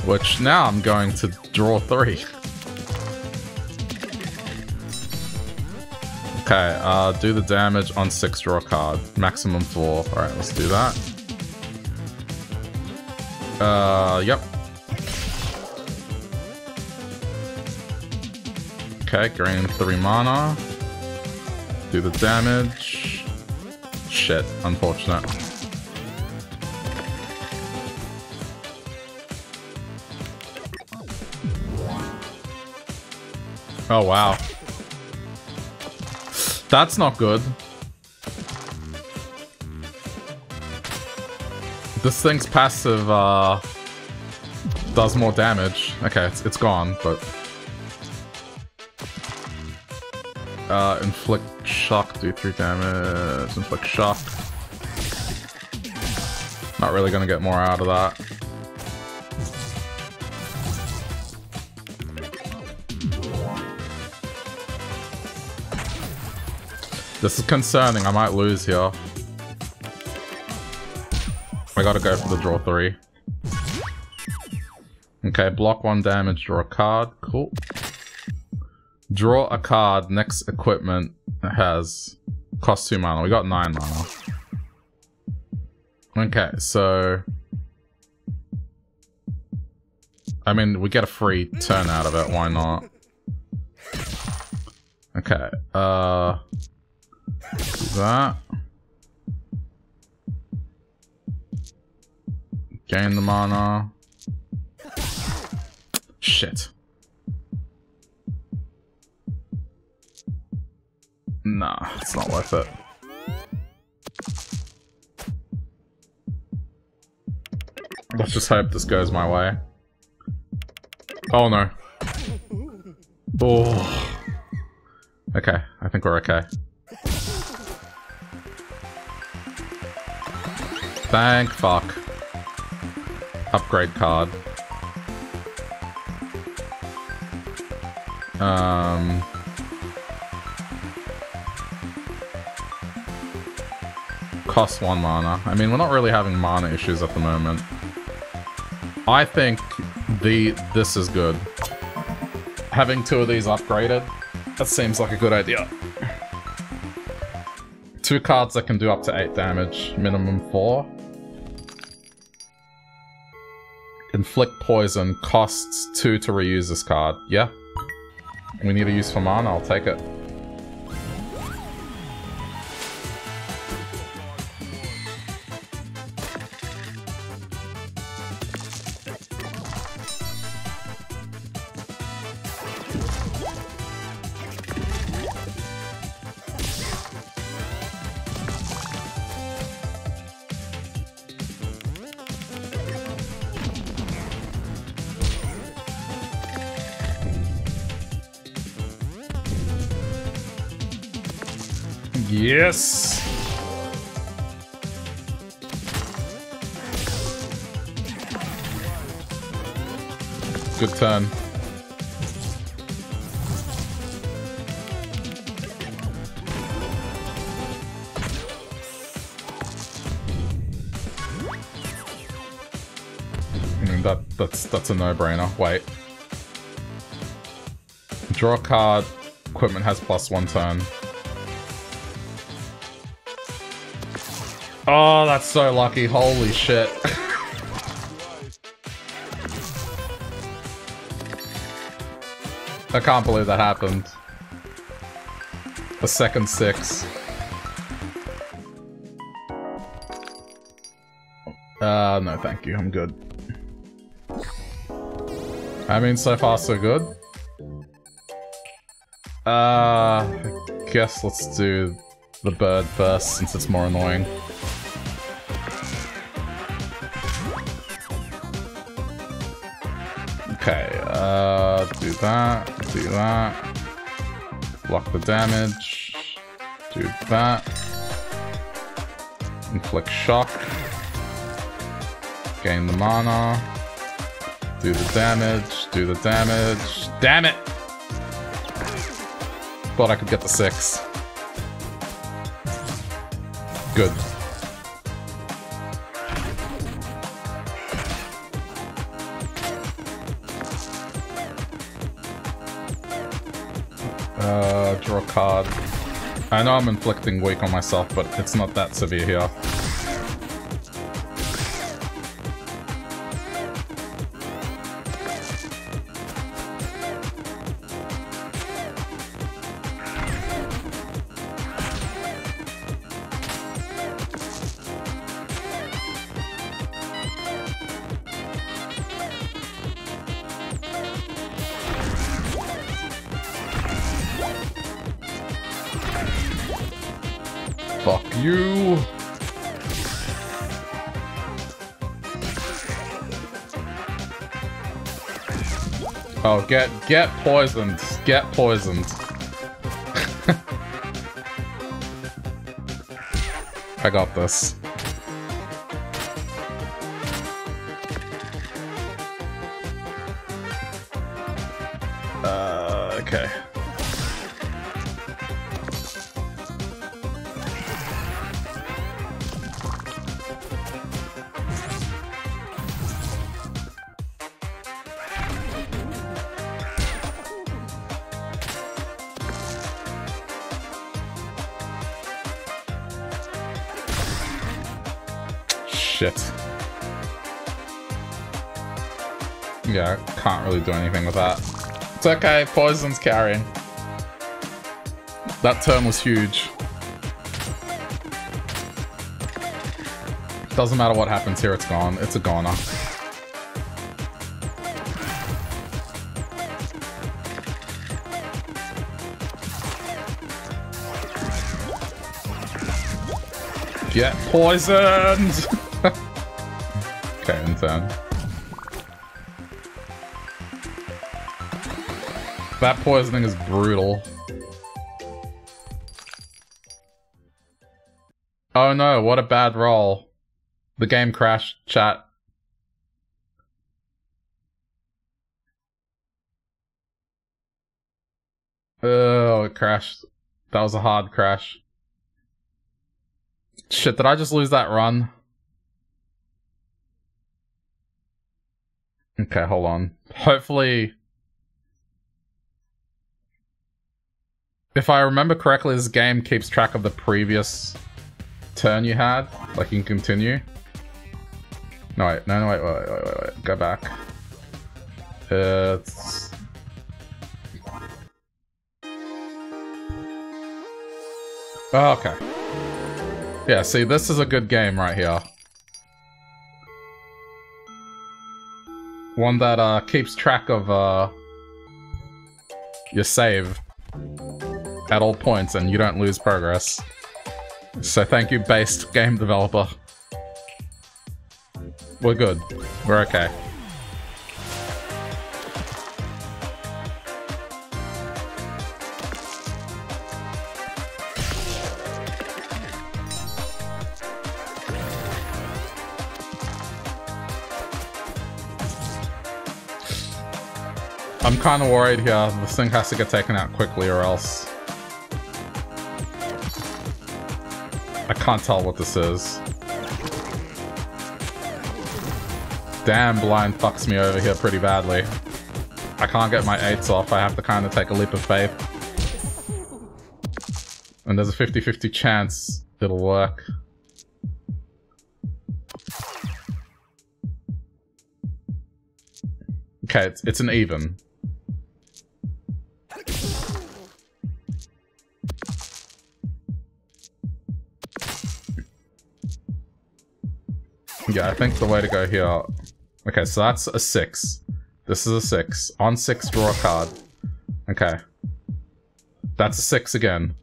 Which now I'm going to draw 3. Okay, do the damage on 6 draw card. Maximum 4. Alright, let's do that. Yep. Okay, green 3 mana. Do the damage. Shit, unfortunate. Oh wow. That's not good. This thing's passive does more damage. Okay, it's gone, but inflict shock, do 3 damage, inflict shock. Not really gonna get more out of that. This is concerning, I might lose here. I gotta go for the draw 3. Okay, block 1 damage, draw a card, cool. Draw a card, next equipment has cost 2 mana. We got 9 mana. Okay, so... I mean, we get a free turn out of it, why not? Okay, do that. Gain the mana. Shit. Nah, it's not worth it. Let's just hope this goes my way. Oh no. Oh. Okay, I think we're okay. Thank fuck. Upgrade card. Cost 1 mana. I mean, we're not really having mana issues at the moment. I think this is good. Having 2 of these upgraded, that seems like a good idea. 2 cards that can do up to 8 damage, minimum 4. Inflict poison, costs 2 to reuse this card. Yeah. We need a use for mana, I'll take it. Yes! Good turn. That's a no-brainer. Wait. Draw a card. Equipment has +1 turn. Oh, that's so lucky. Holy shit. I can't believe that happened. The second 6. No thank you. I'm good. I mean, so far so good. I guess let's do the bird first, since it's more annoying. Okay, do that, do that. Block the damage. Do that. Inflict shock. Gain the mana. Do the damage, do the damage. Damn it! Thought I could get the 6. Good. Draw a card. I know I'm inflicting weak on myself, but it's not that severe here. Get poisoned. Get poisoned. I got this. Okay. Can't really do anything with that. It's okay, poison's carrying. That turn was huge. Doesn't matter what happens here, it's gone. It's a goner. Get poisoned! Okay, and then. That poisoning is brutal. Oh no, what a bad roll. The game crashed, chat. Oh, it crashed. That was a hard crash. Shit, did I just lose that run? Okay, hold on. Hopefully... If I remember correctly, this game keeps track of the previous turn you had. Like, you can continue. No, wait. No, no, wait, wait, wait, wait, wait. Go back. It's... Oh, okay. Yeah, see, this is a good game right here. One that, keeps track of, your save. At all points, and you don't lose progress. So thank you, based game developer. We're good. We're okay. I'm kind of worried here. This thing has to get taken out quickly or else. I can't tell what this is. Damn, blind fucks me over here pretty badly. I can't get my 8s off. I have to kind of take a leap of faith. And there's a 50-50 chance it'll work. Okay, it's an even. Yeah, I think the way to go here... Okay, so that's a 6. This is a 6. On 6, draw a card. Okay. That's a 6 again.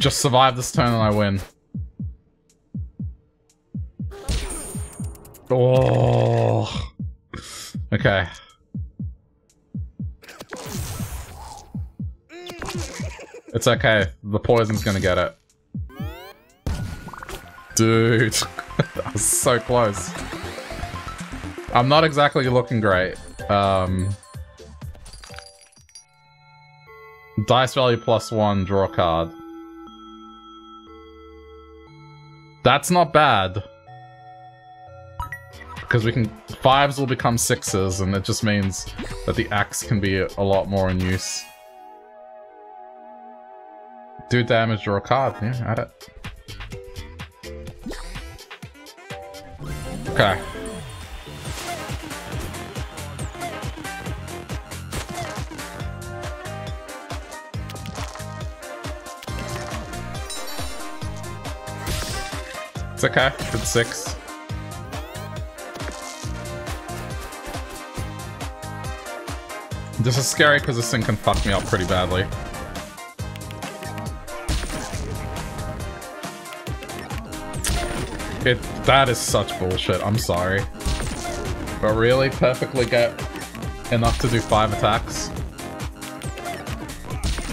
Just survive this turn and I win. Oh. Okay. It's okay. The poison's gonna get it. Dude. That was so close. I'm not exactly looking great. Dice value +1, draw a card. That's not bad. Because we can... 5s will become 6s, and it just means that the axe can be a lot more in use. Do damage, draw a card. Yeah, add it. Okay. It's okay. It's 6. This is scary because this thing can fuck me up pretty badly. That is such bullshit, I'm sorry. But really, perfectly get enough to do 5 attacks?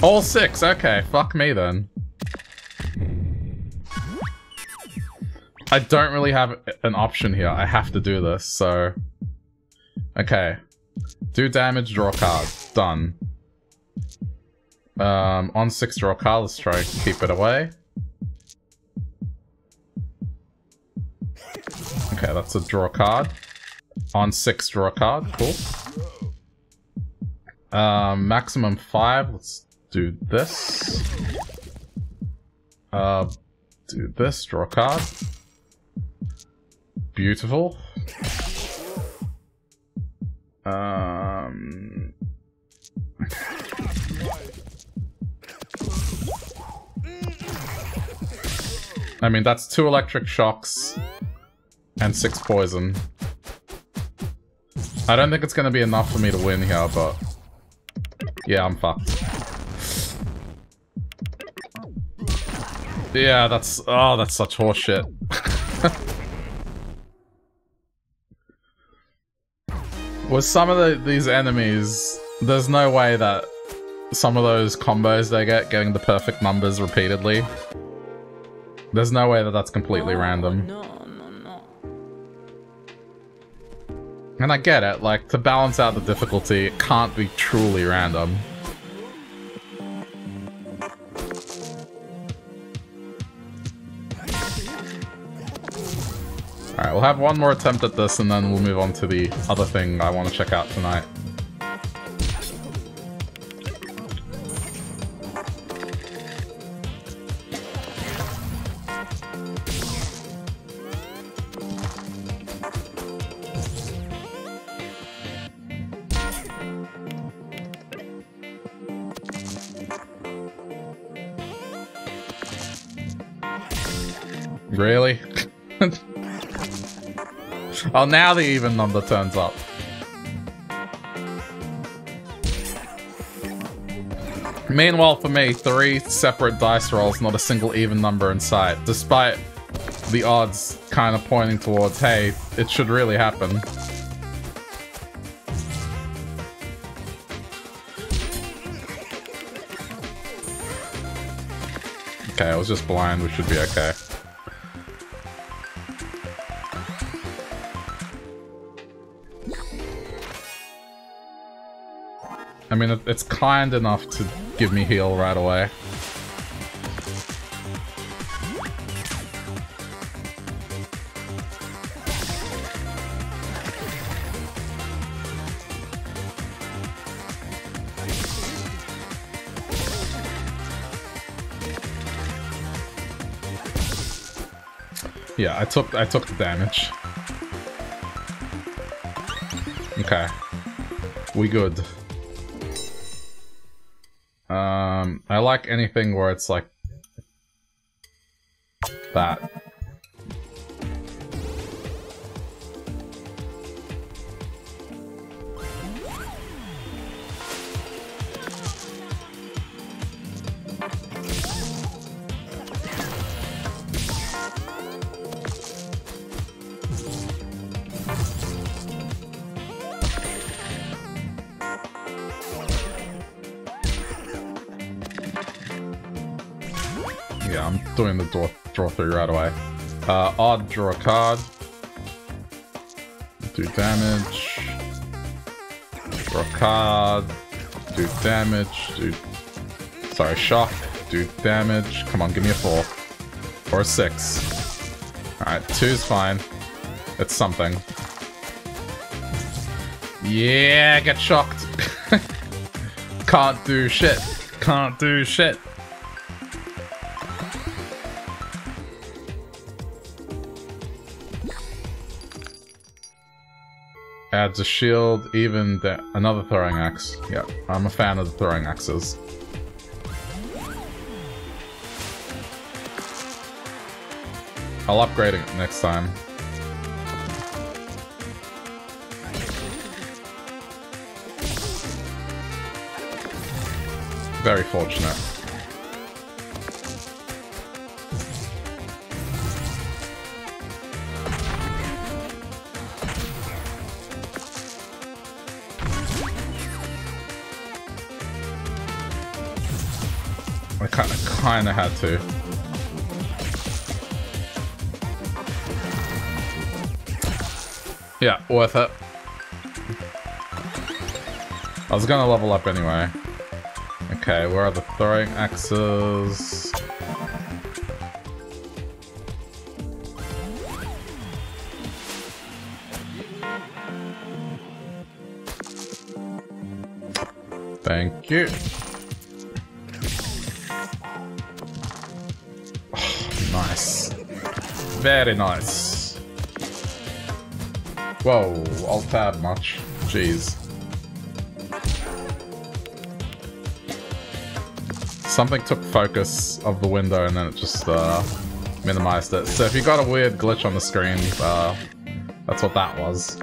All 6, okay, fuck me then. I don't really have an option here, I have to do this, so... Okay. Do damage, draw a card. Done. On 6, draw a card, let's try to keep it away. Okay, that's a draw card. On 6, draw a card. Cool. Maximum 5. Let's do this. Do this. Draw a card. Beautiful. I mean, that's 2 electric shocks. And 6 poison. I don't think it's gonna be enough for me to win here, but... Yeah, I'm fucked. Yeah, that's... Oh, that's such horseshit. With some of these enemies, there's no way that some of those combos they get, getting the perfect numbers repeatedly, there's no way that that's completely random. And I get it, like, to balance out the difficulty, it can't be truly random. Alright, we'll have one more attempt at this and then we'll move on to the other thing I want to check out tonight. Really? Oh, now the even number turns up. Meanwhile, for me, 3 separate dice rolls, not a single even number in sight, despite the odds kind of pointing towards, hey, it should really happen. Okay, I was just blind. We should be okay. I mean, it's kind enough to give me heal right away. Yeah, I took the damage. Okay. We good. I like anything where it's like that. Doing the draw through right away. Odd, draw a card. Do damage. Draw a card. Do damage. Sorry, shock. Do damage. Come on, give me a 4. Or a 6. Alright, 2's fine. It's something. Yeah, get shocked. Can't do shit. Can't do shit. Adds a shield, even another throwing axe. Yeah, I'm a fan of the throwing axes. I'll upgrade it next time. Very fortunate. Kinda had to. Yeah, worth it. I was gonna level up anyway. Okay, where are the throwing axes? Thank you. Very nice. Whoa, alt tab much. Jeez. Something took focus of the window and then it just minimized it. So if you got a weird glitch on the screen, that's what that was.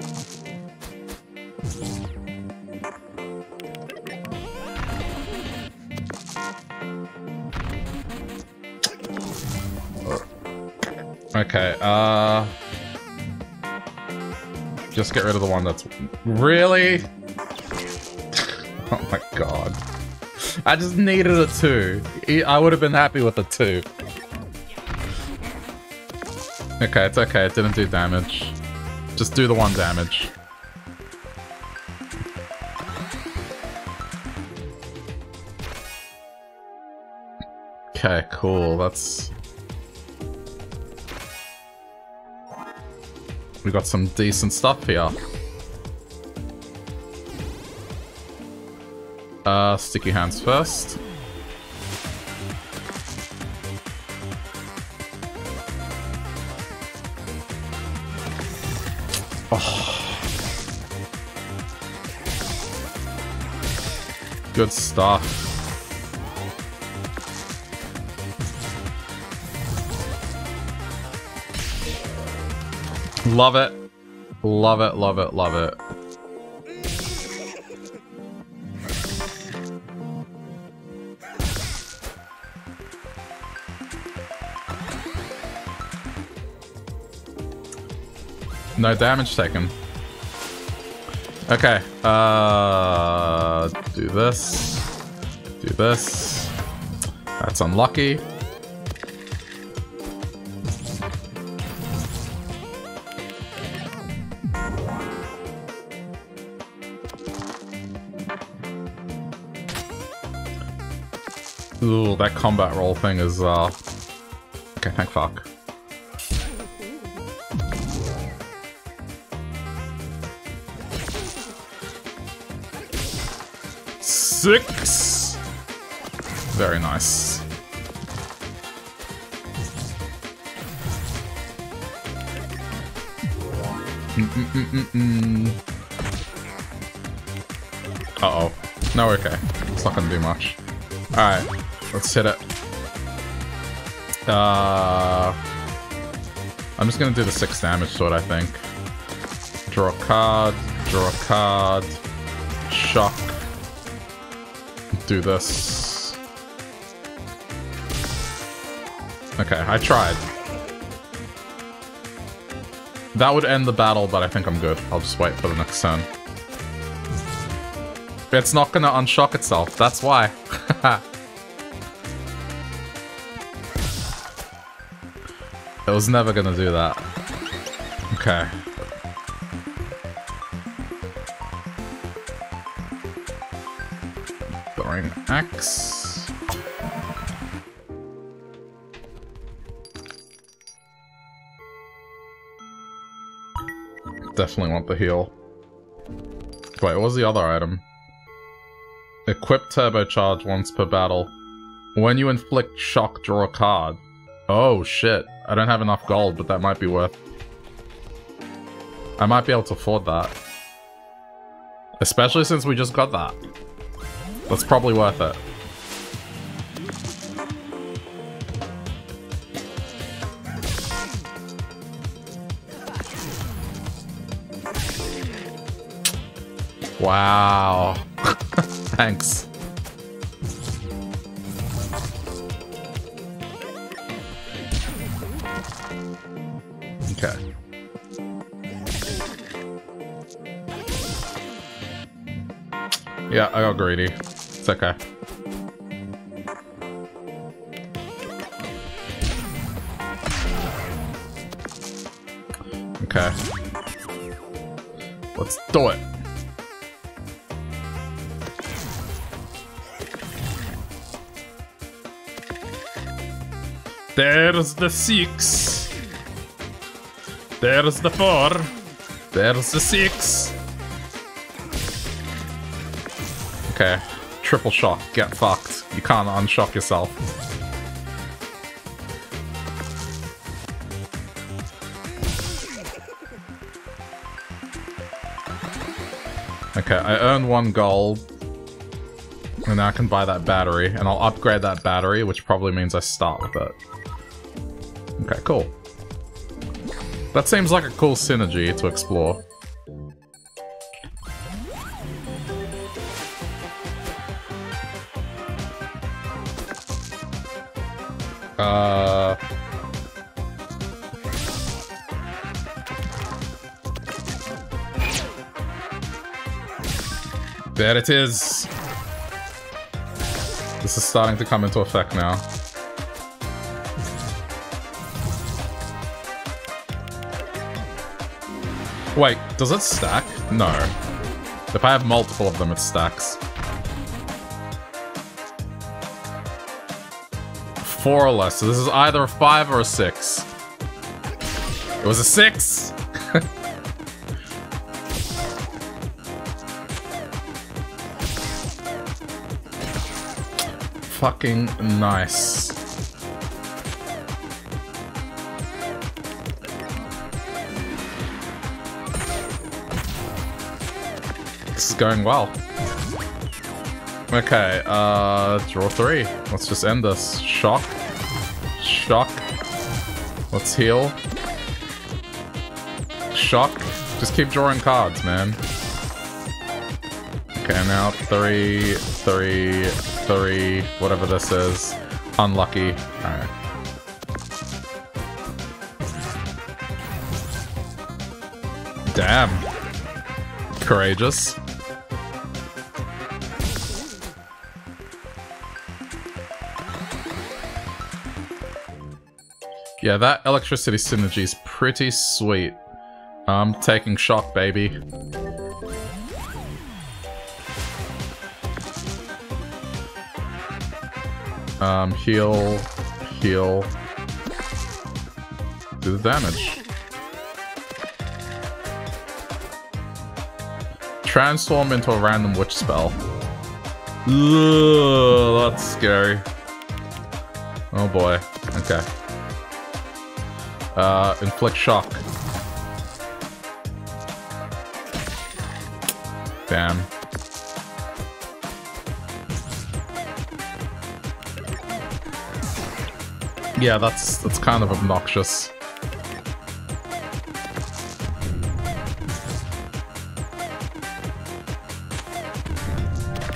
Okay, just get rid of the one that's... Really? Oh my god. I just needed a 2. I would have been happy with a 2. Okay, it's okay. It didn't do damage. Just do the 1 damage. Okay, cool. That's... We got some decent stuff here. Sticky hands first. Oh. Good stuff. Love it. Love it, love it, love it. No damage taken. Okay. Do this. Do this. That's unlucky. Ooh, that combat roll thing is, Okay, thank fuck. Six! Very nice. Uh-oh. No, okay. It's not gonna do much. Alright, let's hit it. I'm just gonna do the 6 damage to it, I think. Draw a card, draw a card, shock. Do this. Okay, I tried. That would end the battle, but I think I'm good. I'll just wait for the next turn. It's not gonna unshock itself, that's why. It was never gonna do that. Okay. Throwing axe. Definitely want the heal. Wait, what was the other item? Equip turbocharge once per battle. When you inflict shock, draw a card. Oh shit. I don't have enough gold, but that might be worth... I might be able to afford that. Especially since we just got that. That's probably worth it. Wow. Thanks. Okay. Yeah, I got greedy. It's okay. Okay. Let's do it. There's the 6. There's the 4. There's the 6. Okay. Triple shock. Get fucked. You can't unshock yourself. Okay, I earned 1 gold. And now I can buy that battery. And I'll upgrade that battery, which probably means I start with it. Okay, cool. That seems like a cool synergy to explore. There it is. This is starting to come into effect now. Wait, does it stack? No. If I have multiple of them, it stacks. 4 or less, so this is either a 5 or a 6. It was a 6! Fucking nice. This is going well. Okay, draw 3. Let's just end this. Shock. Shock. Let's heal. Shock. Just keep drawing cards, man. Okay, now 3, 3, 3, whatever this is. Unlucky. Alright. Damn. Courageous. Yeah, that electricity synergy is pretty sweet. I'm taking shock, baby. Heal. Do the damage. Transform into a random witch spell. Ugh, that's scary. Oh boy. Okay. Inflict shock. Damn. Yeah, that's kind of obnoxious.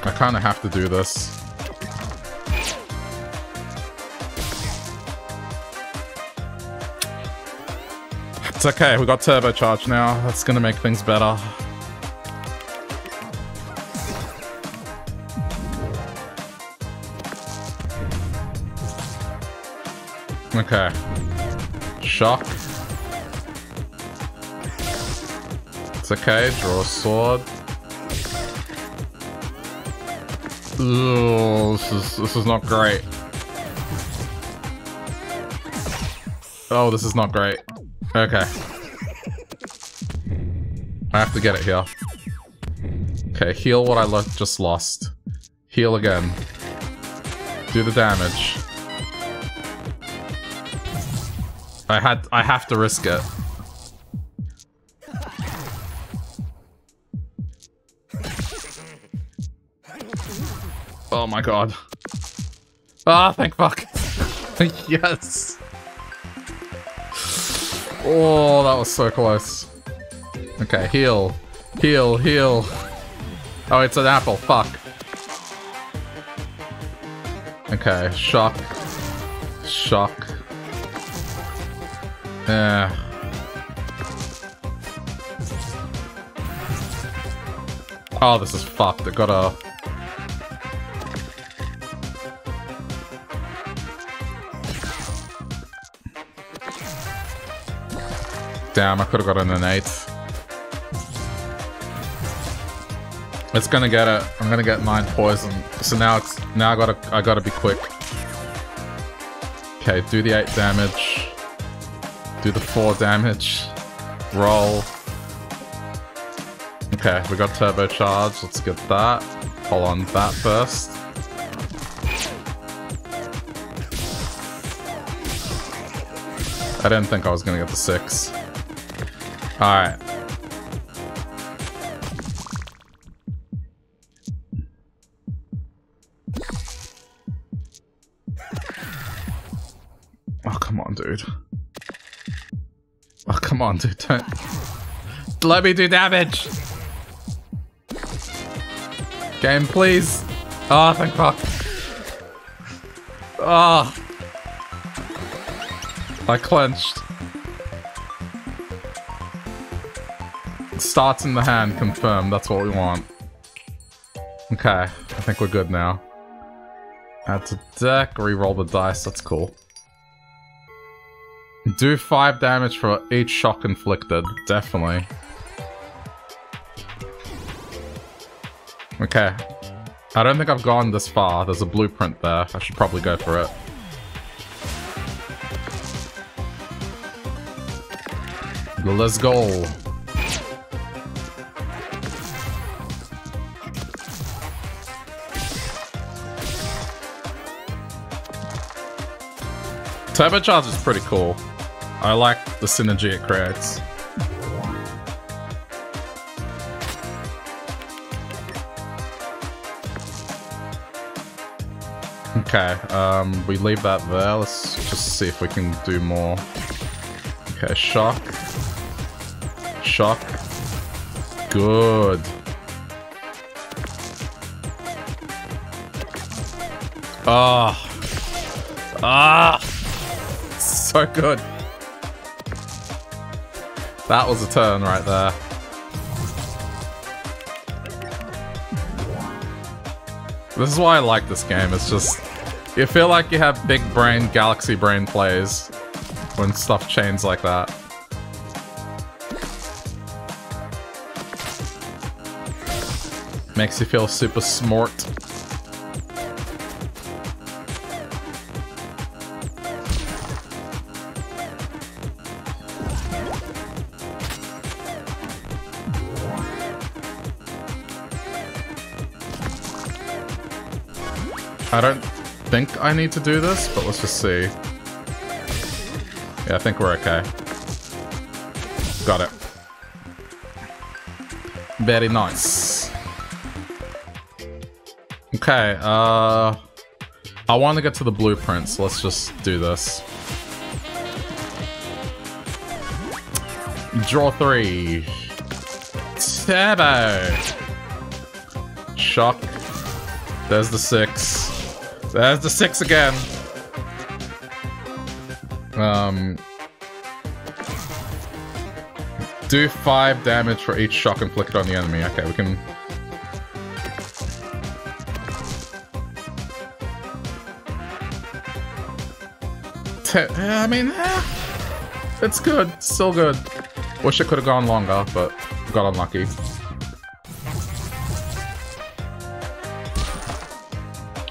I kind of have to do this. It's okay, we got turbocharge now. That's gonna make things better. Okay. Shock. It's okay, draw a sword. Ooh, this is not great. Oh, this is not great. Okay. I have to get it here. Okay, heal what I just lost. Heal again. Do the damage. I have to risk it. Oh my god. Ah, thank fuck. Yes. Oh, that was so close. Okay, heal. Heal, heal. Oh, it's an apple. Fuck. Okay, shock. Shock. Yeah. Oh, this is fucked. I gotta... Damn, I could've gotten an 8. It's gonna get it. I'm gonna get 9 poison. So now it's... Now I gotta be quick. Okay, do the 8 damage. Do the 4 damage. Roll. Okay, we got turbocharge. Let's get that. Hold on, that first. I didn't think I was gonna get the 6. Alright. Oh, come on, dude. Oh, come on, dude, don't... Let me do damage! Game, please! Oh, thank fuck. Oh! I clenched. Starts in the hand, confirmed. That's what we want. Okay, I think we're good now. Add to deck, reroll the dice, that's cool. Do 5 damage for each shock inflicted, definitely. Okay. I don't think I've gone this far. There's a blueprint there. I should probably go for it. Let's go. Turbocharge is pretty cool. I like the synergy it creates. Okay, we leave that there. Let's just see if we can do more. Okay, shock. Shock. Good. Ah. Ah. So good. That was a turn right there. This is why I like this game. It's just, you feel like you have big brain, galaxy brain plays when stuff chains like that. Makes you feel super smart. I don't think I need to do this, but let's just see. Yeah, I think we're okay. Got it. Very nice. Okay, I want to get to the blueprints, so let's just do this. Draw 3. Turbo. Shock. There's the 6. There's the 6 again. Do 5 damage for each shock inflicted on the enemy. Okay, we can... I mean, it's good. It's still good. Wish it could have gone longer, but got unlucky.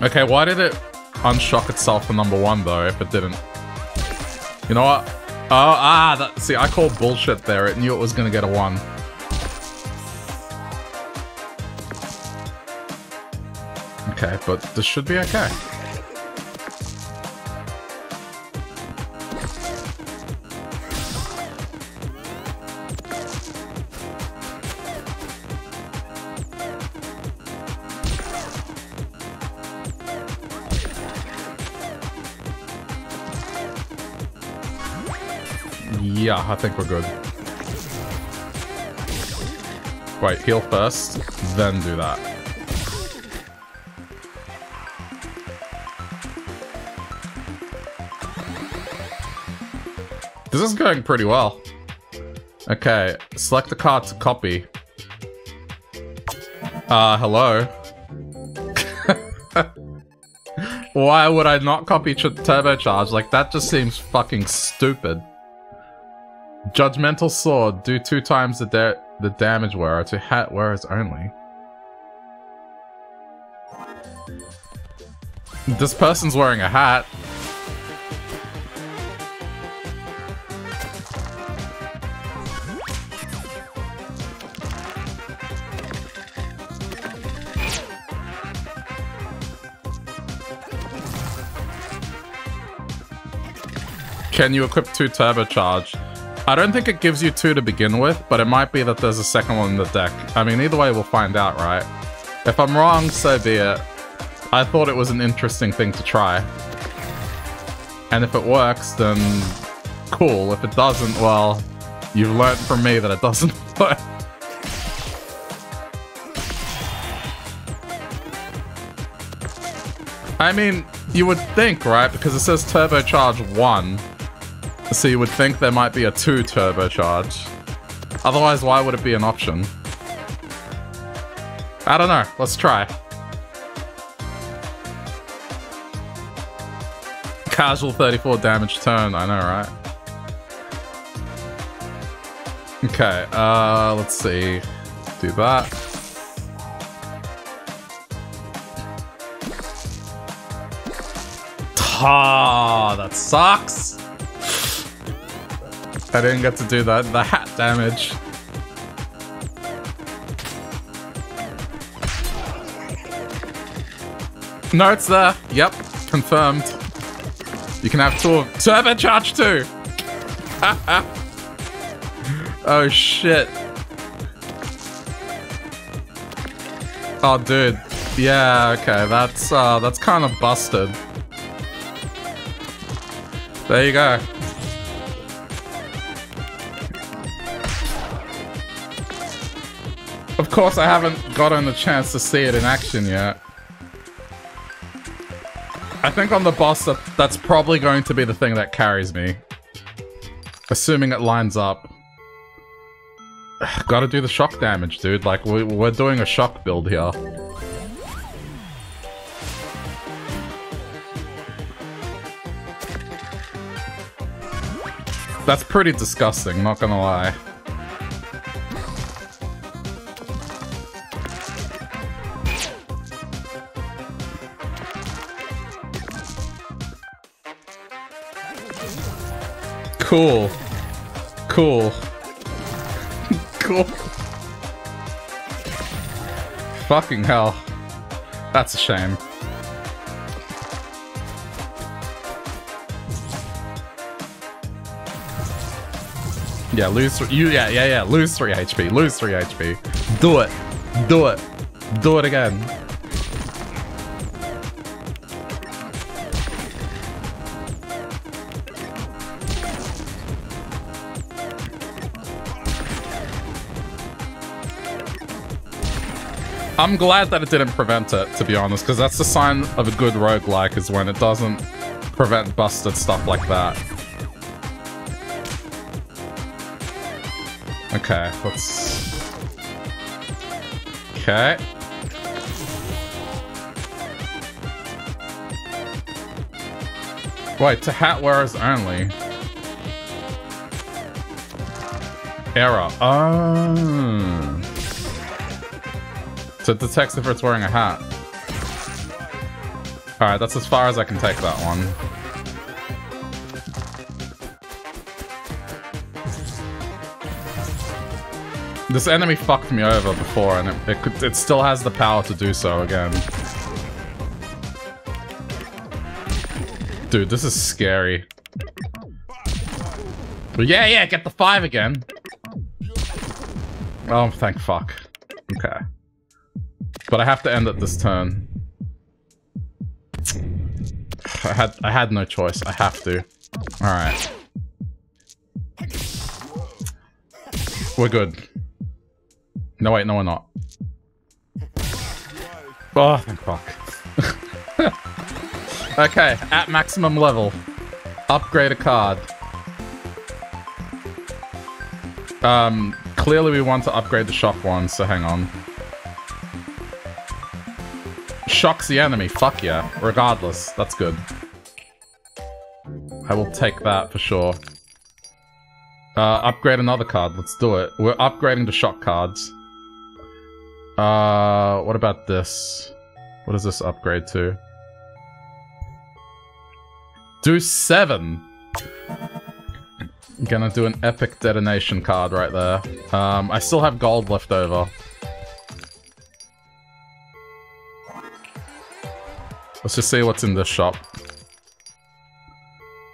Okay, why did it unshock itself for number 1, though, if it didn't? You know what? Oh, that, see, I called bullshit there. It knew it was going to get a 1. Okay, but this should be okay. Yeah, I think we're good. Wait, heal first, then do that. This is going pretty well. Okay, select the card to copy. Hello? Why would I not copy turbocharge? Like, that just seems fucking stupid. Judgmental Sword. Do 2 times the damage wearer to hat wearers only. This person's wearing a hat. Can you equip 2 turbocharge? I don't think it gives you 2 to begin with, but it might be that there's a second one in the deck. I mean, either way, we'll find out, right? If I'm wrong, so be it. I thought it was an interesting thing to try. And if it works, then cool. If it doesn't, well, you've learned from me that it doesn't work. I mean, you would think, right? Because it says turbocharge 1. So you would think there might be a 2 turbocharge. Otherwise, why would it be an option? I don't know. Let's try. Casual 34 damage turn. I know, right? Okay. Let's see. Do that. Ah, that sucks. I didn't get to do that. The hat damage. No, it's there. Yep. Confirmed. You can have 2 of turbocharge 2. Oh, shit. Oh, dude. Yeah, okay. That's kind of busted. There you go. Of course, I haven't gotten a chance to see it in action yet. I think on the boss, that's probably going to be the thing that carries me. Assuming it lines up. Gotta do the shock damage, dude. Like, we're doing a shock build here. That's pretty disgusting, not gonna lie. Cool. Cool. Cool. Fucking hell. That's a shame. Yeah, lose. Lose 3 HP. Lose 3 HP. Do it. Do it. Do it again. I'm glad that it didn't prevent it, to be honest, because that's the sign of a good roguelike, is when it doesn't prevent busted stuff like that. Okay, let's... Okay. Wait, to hat wearers only. Error. Oh... So it detects if it's wearing a hat. Alright, that's as far as I can take that one. This enemy fucked me over before, and it still has the power to do so again. Dude, this is scary. But yeah, get the 5 again. Oh, thank fuck. Okay. But I have to end it this turn. I had no choice. I have to. Alright. We're good. No, wait. No, we're not. Oh, thank fuck. Okay. At maximum level. Upgrade a card. Clearly we want to upgrade the shop one, so hang on. Shocks the enemy, fuck yeah. Regardless, that's good. I will take that for sure. Upgrade another card, let's do it. We're upgrading the shock cards. What about this? What does this upgrade to? Do 7! I'm gonna do an epic detonation card right there. I still have gold left over. Let's just see what's in this shop.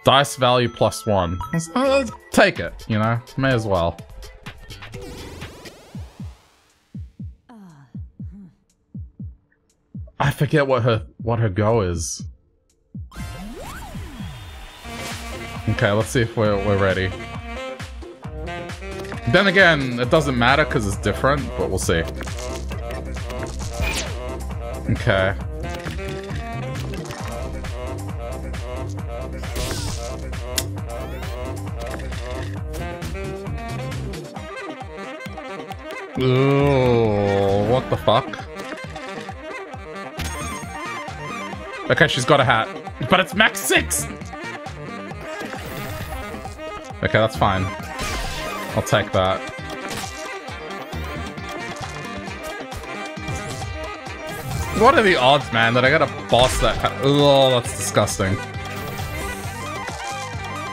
Dice value +1. Let's take it, you know? May as well. I forget what her go is. Okay, let's see if we're ready. Then again, it doesn't matter because it's different, but we'll see. Okay. Ooh, what the fuck? Okay, she's got a hat. But it's max 6! Okay, that's fine. I'll take that. What are the odds, man, that I gotta boss that ha- Oh, that's disgusting.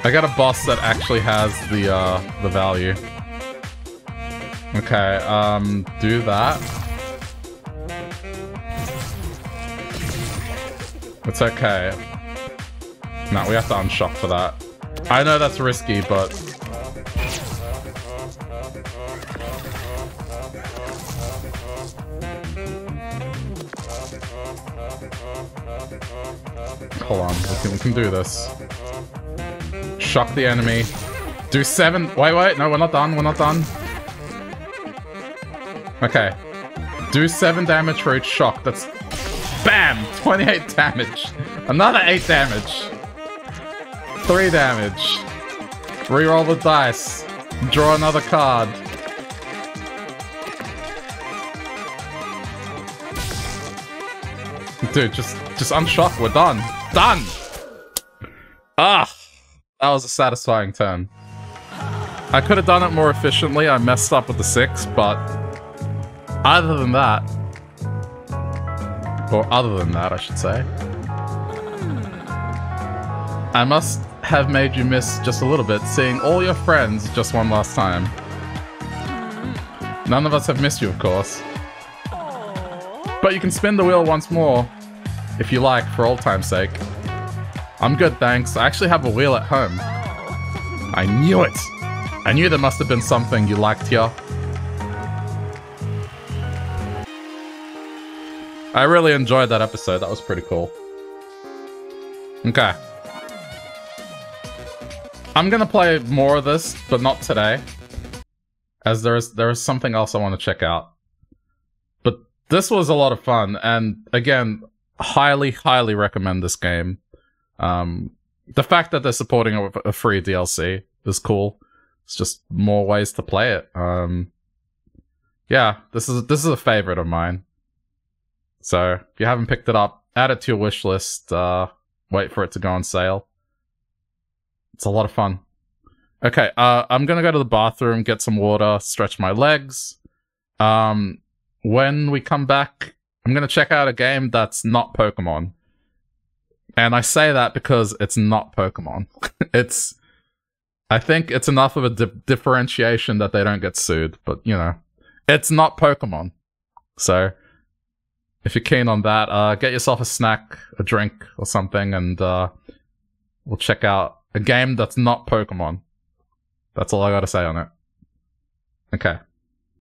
I got a boss that actually has the value. Okay, do that. It's okay. No, we have to unshock for that. I know that's risky, but... Hold on, we can do this. Shock the enemy. Do 7. Wait, no, we're not done. Okay. Do 7 damage for each shock. That's... Bam! 28 damage. Another 8 damage. 3 damage. Reroll the dice. Draw another card. Dude, just unshock. We're done. Done! Ah! That was a satisfying turn. I could have done it more efficiently. I messed up with the 6, but... Other than that, I should say. I must have made you miss just a little bit, seeing all your friends just one last time. None of us have missed you, of course. But you can spin the wheel once more, if you like, for old time's sake. I'm good, thanks. I actually have a wheel at home. I knew it! I knew there must have been something you lacked here. I really enjoyed that episode. That was pretty cool. Okay. I'm gonna play more of this, but not today, as there is something else I want to check out. But this was a lot of fun, and again, highly, highly recommend this game. The fact that they're supporting a free DLC is cool. It's just more ways to play it. Yeah, this is a favorite of mine. So if you haven't picked it up, add it to your wish list. Wait for it to go on sale. It's a lot of fun. Okay, I'm gonna go to the bathroom, get some water, stretch my legs. When we come back, I'm gonna check out a game that's not Pokemon. And I say that because it's not Pokemon. It's... I think it's enough of a differentiation that they don't get sued, but, you know. It's not Pokemon. So, if you're keen on that, get yourself a snack, a drink, or something, and we'll check out a game that's not Pokemon. That's all I gotta say on it. Okay.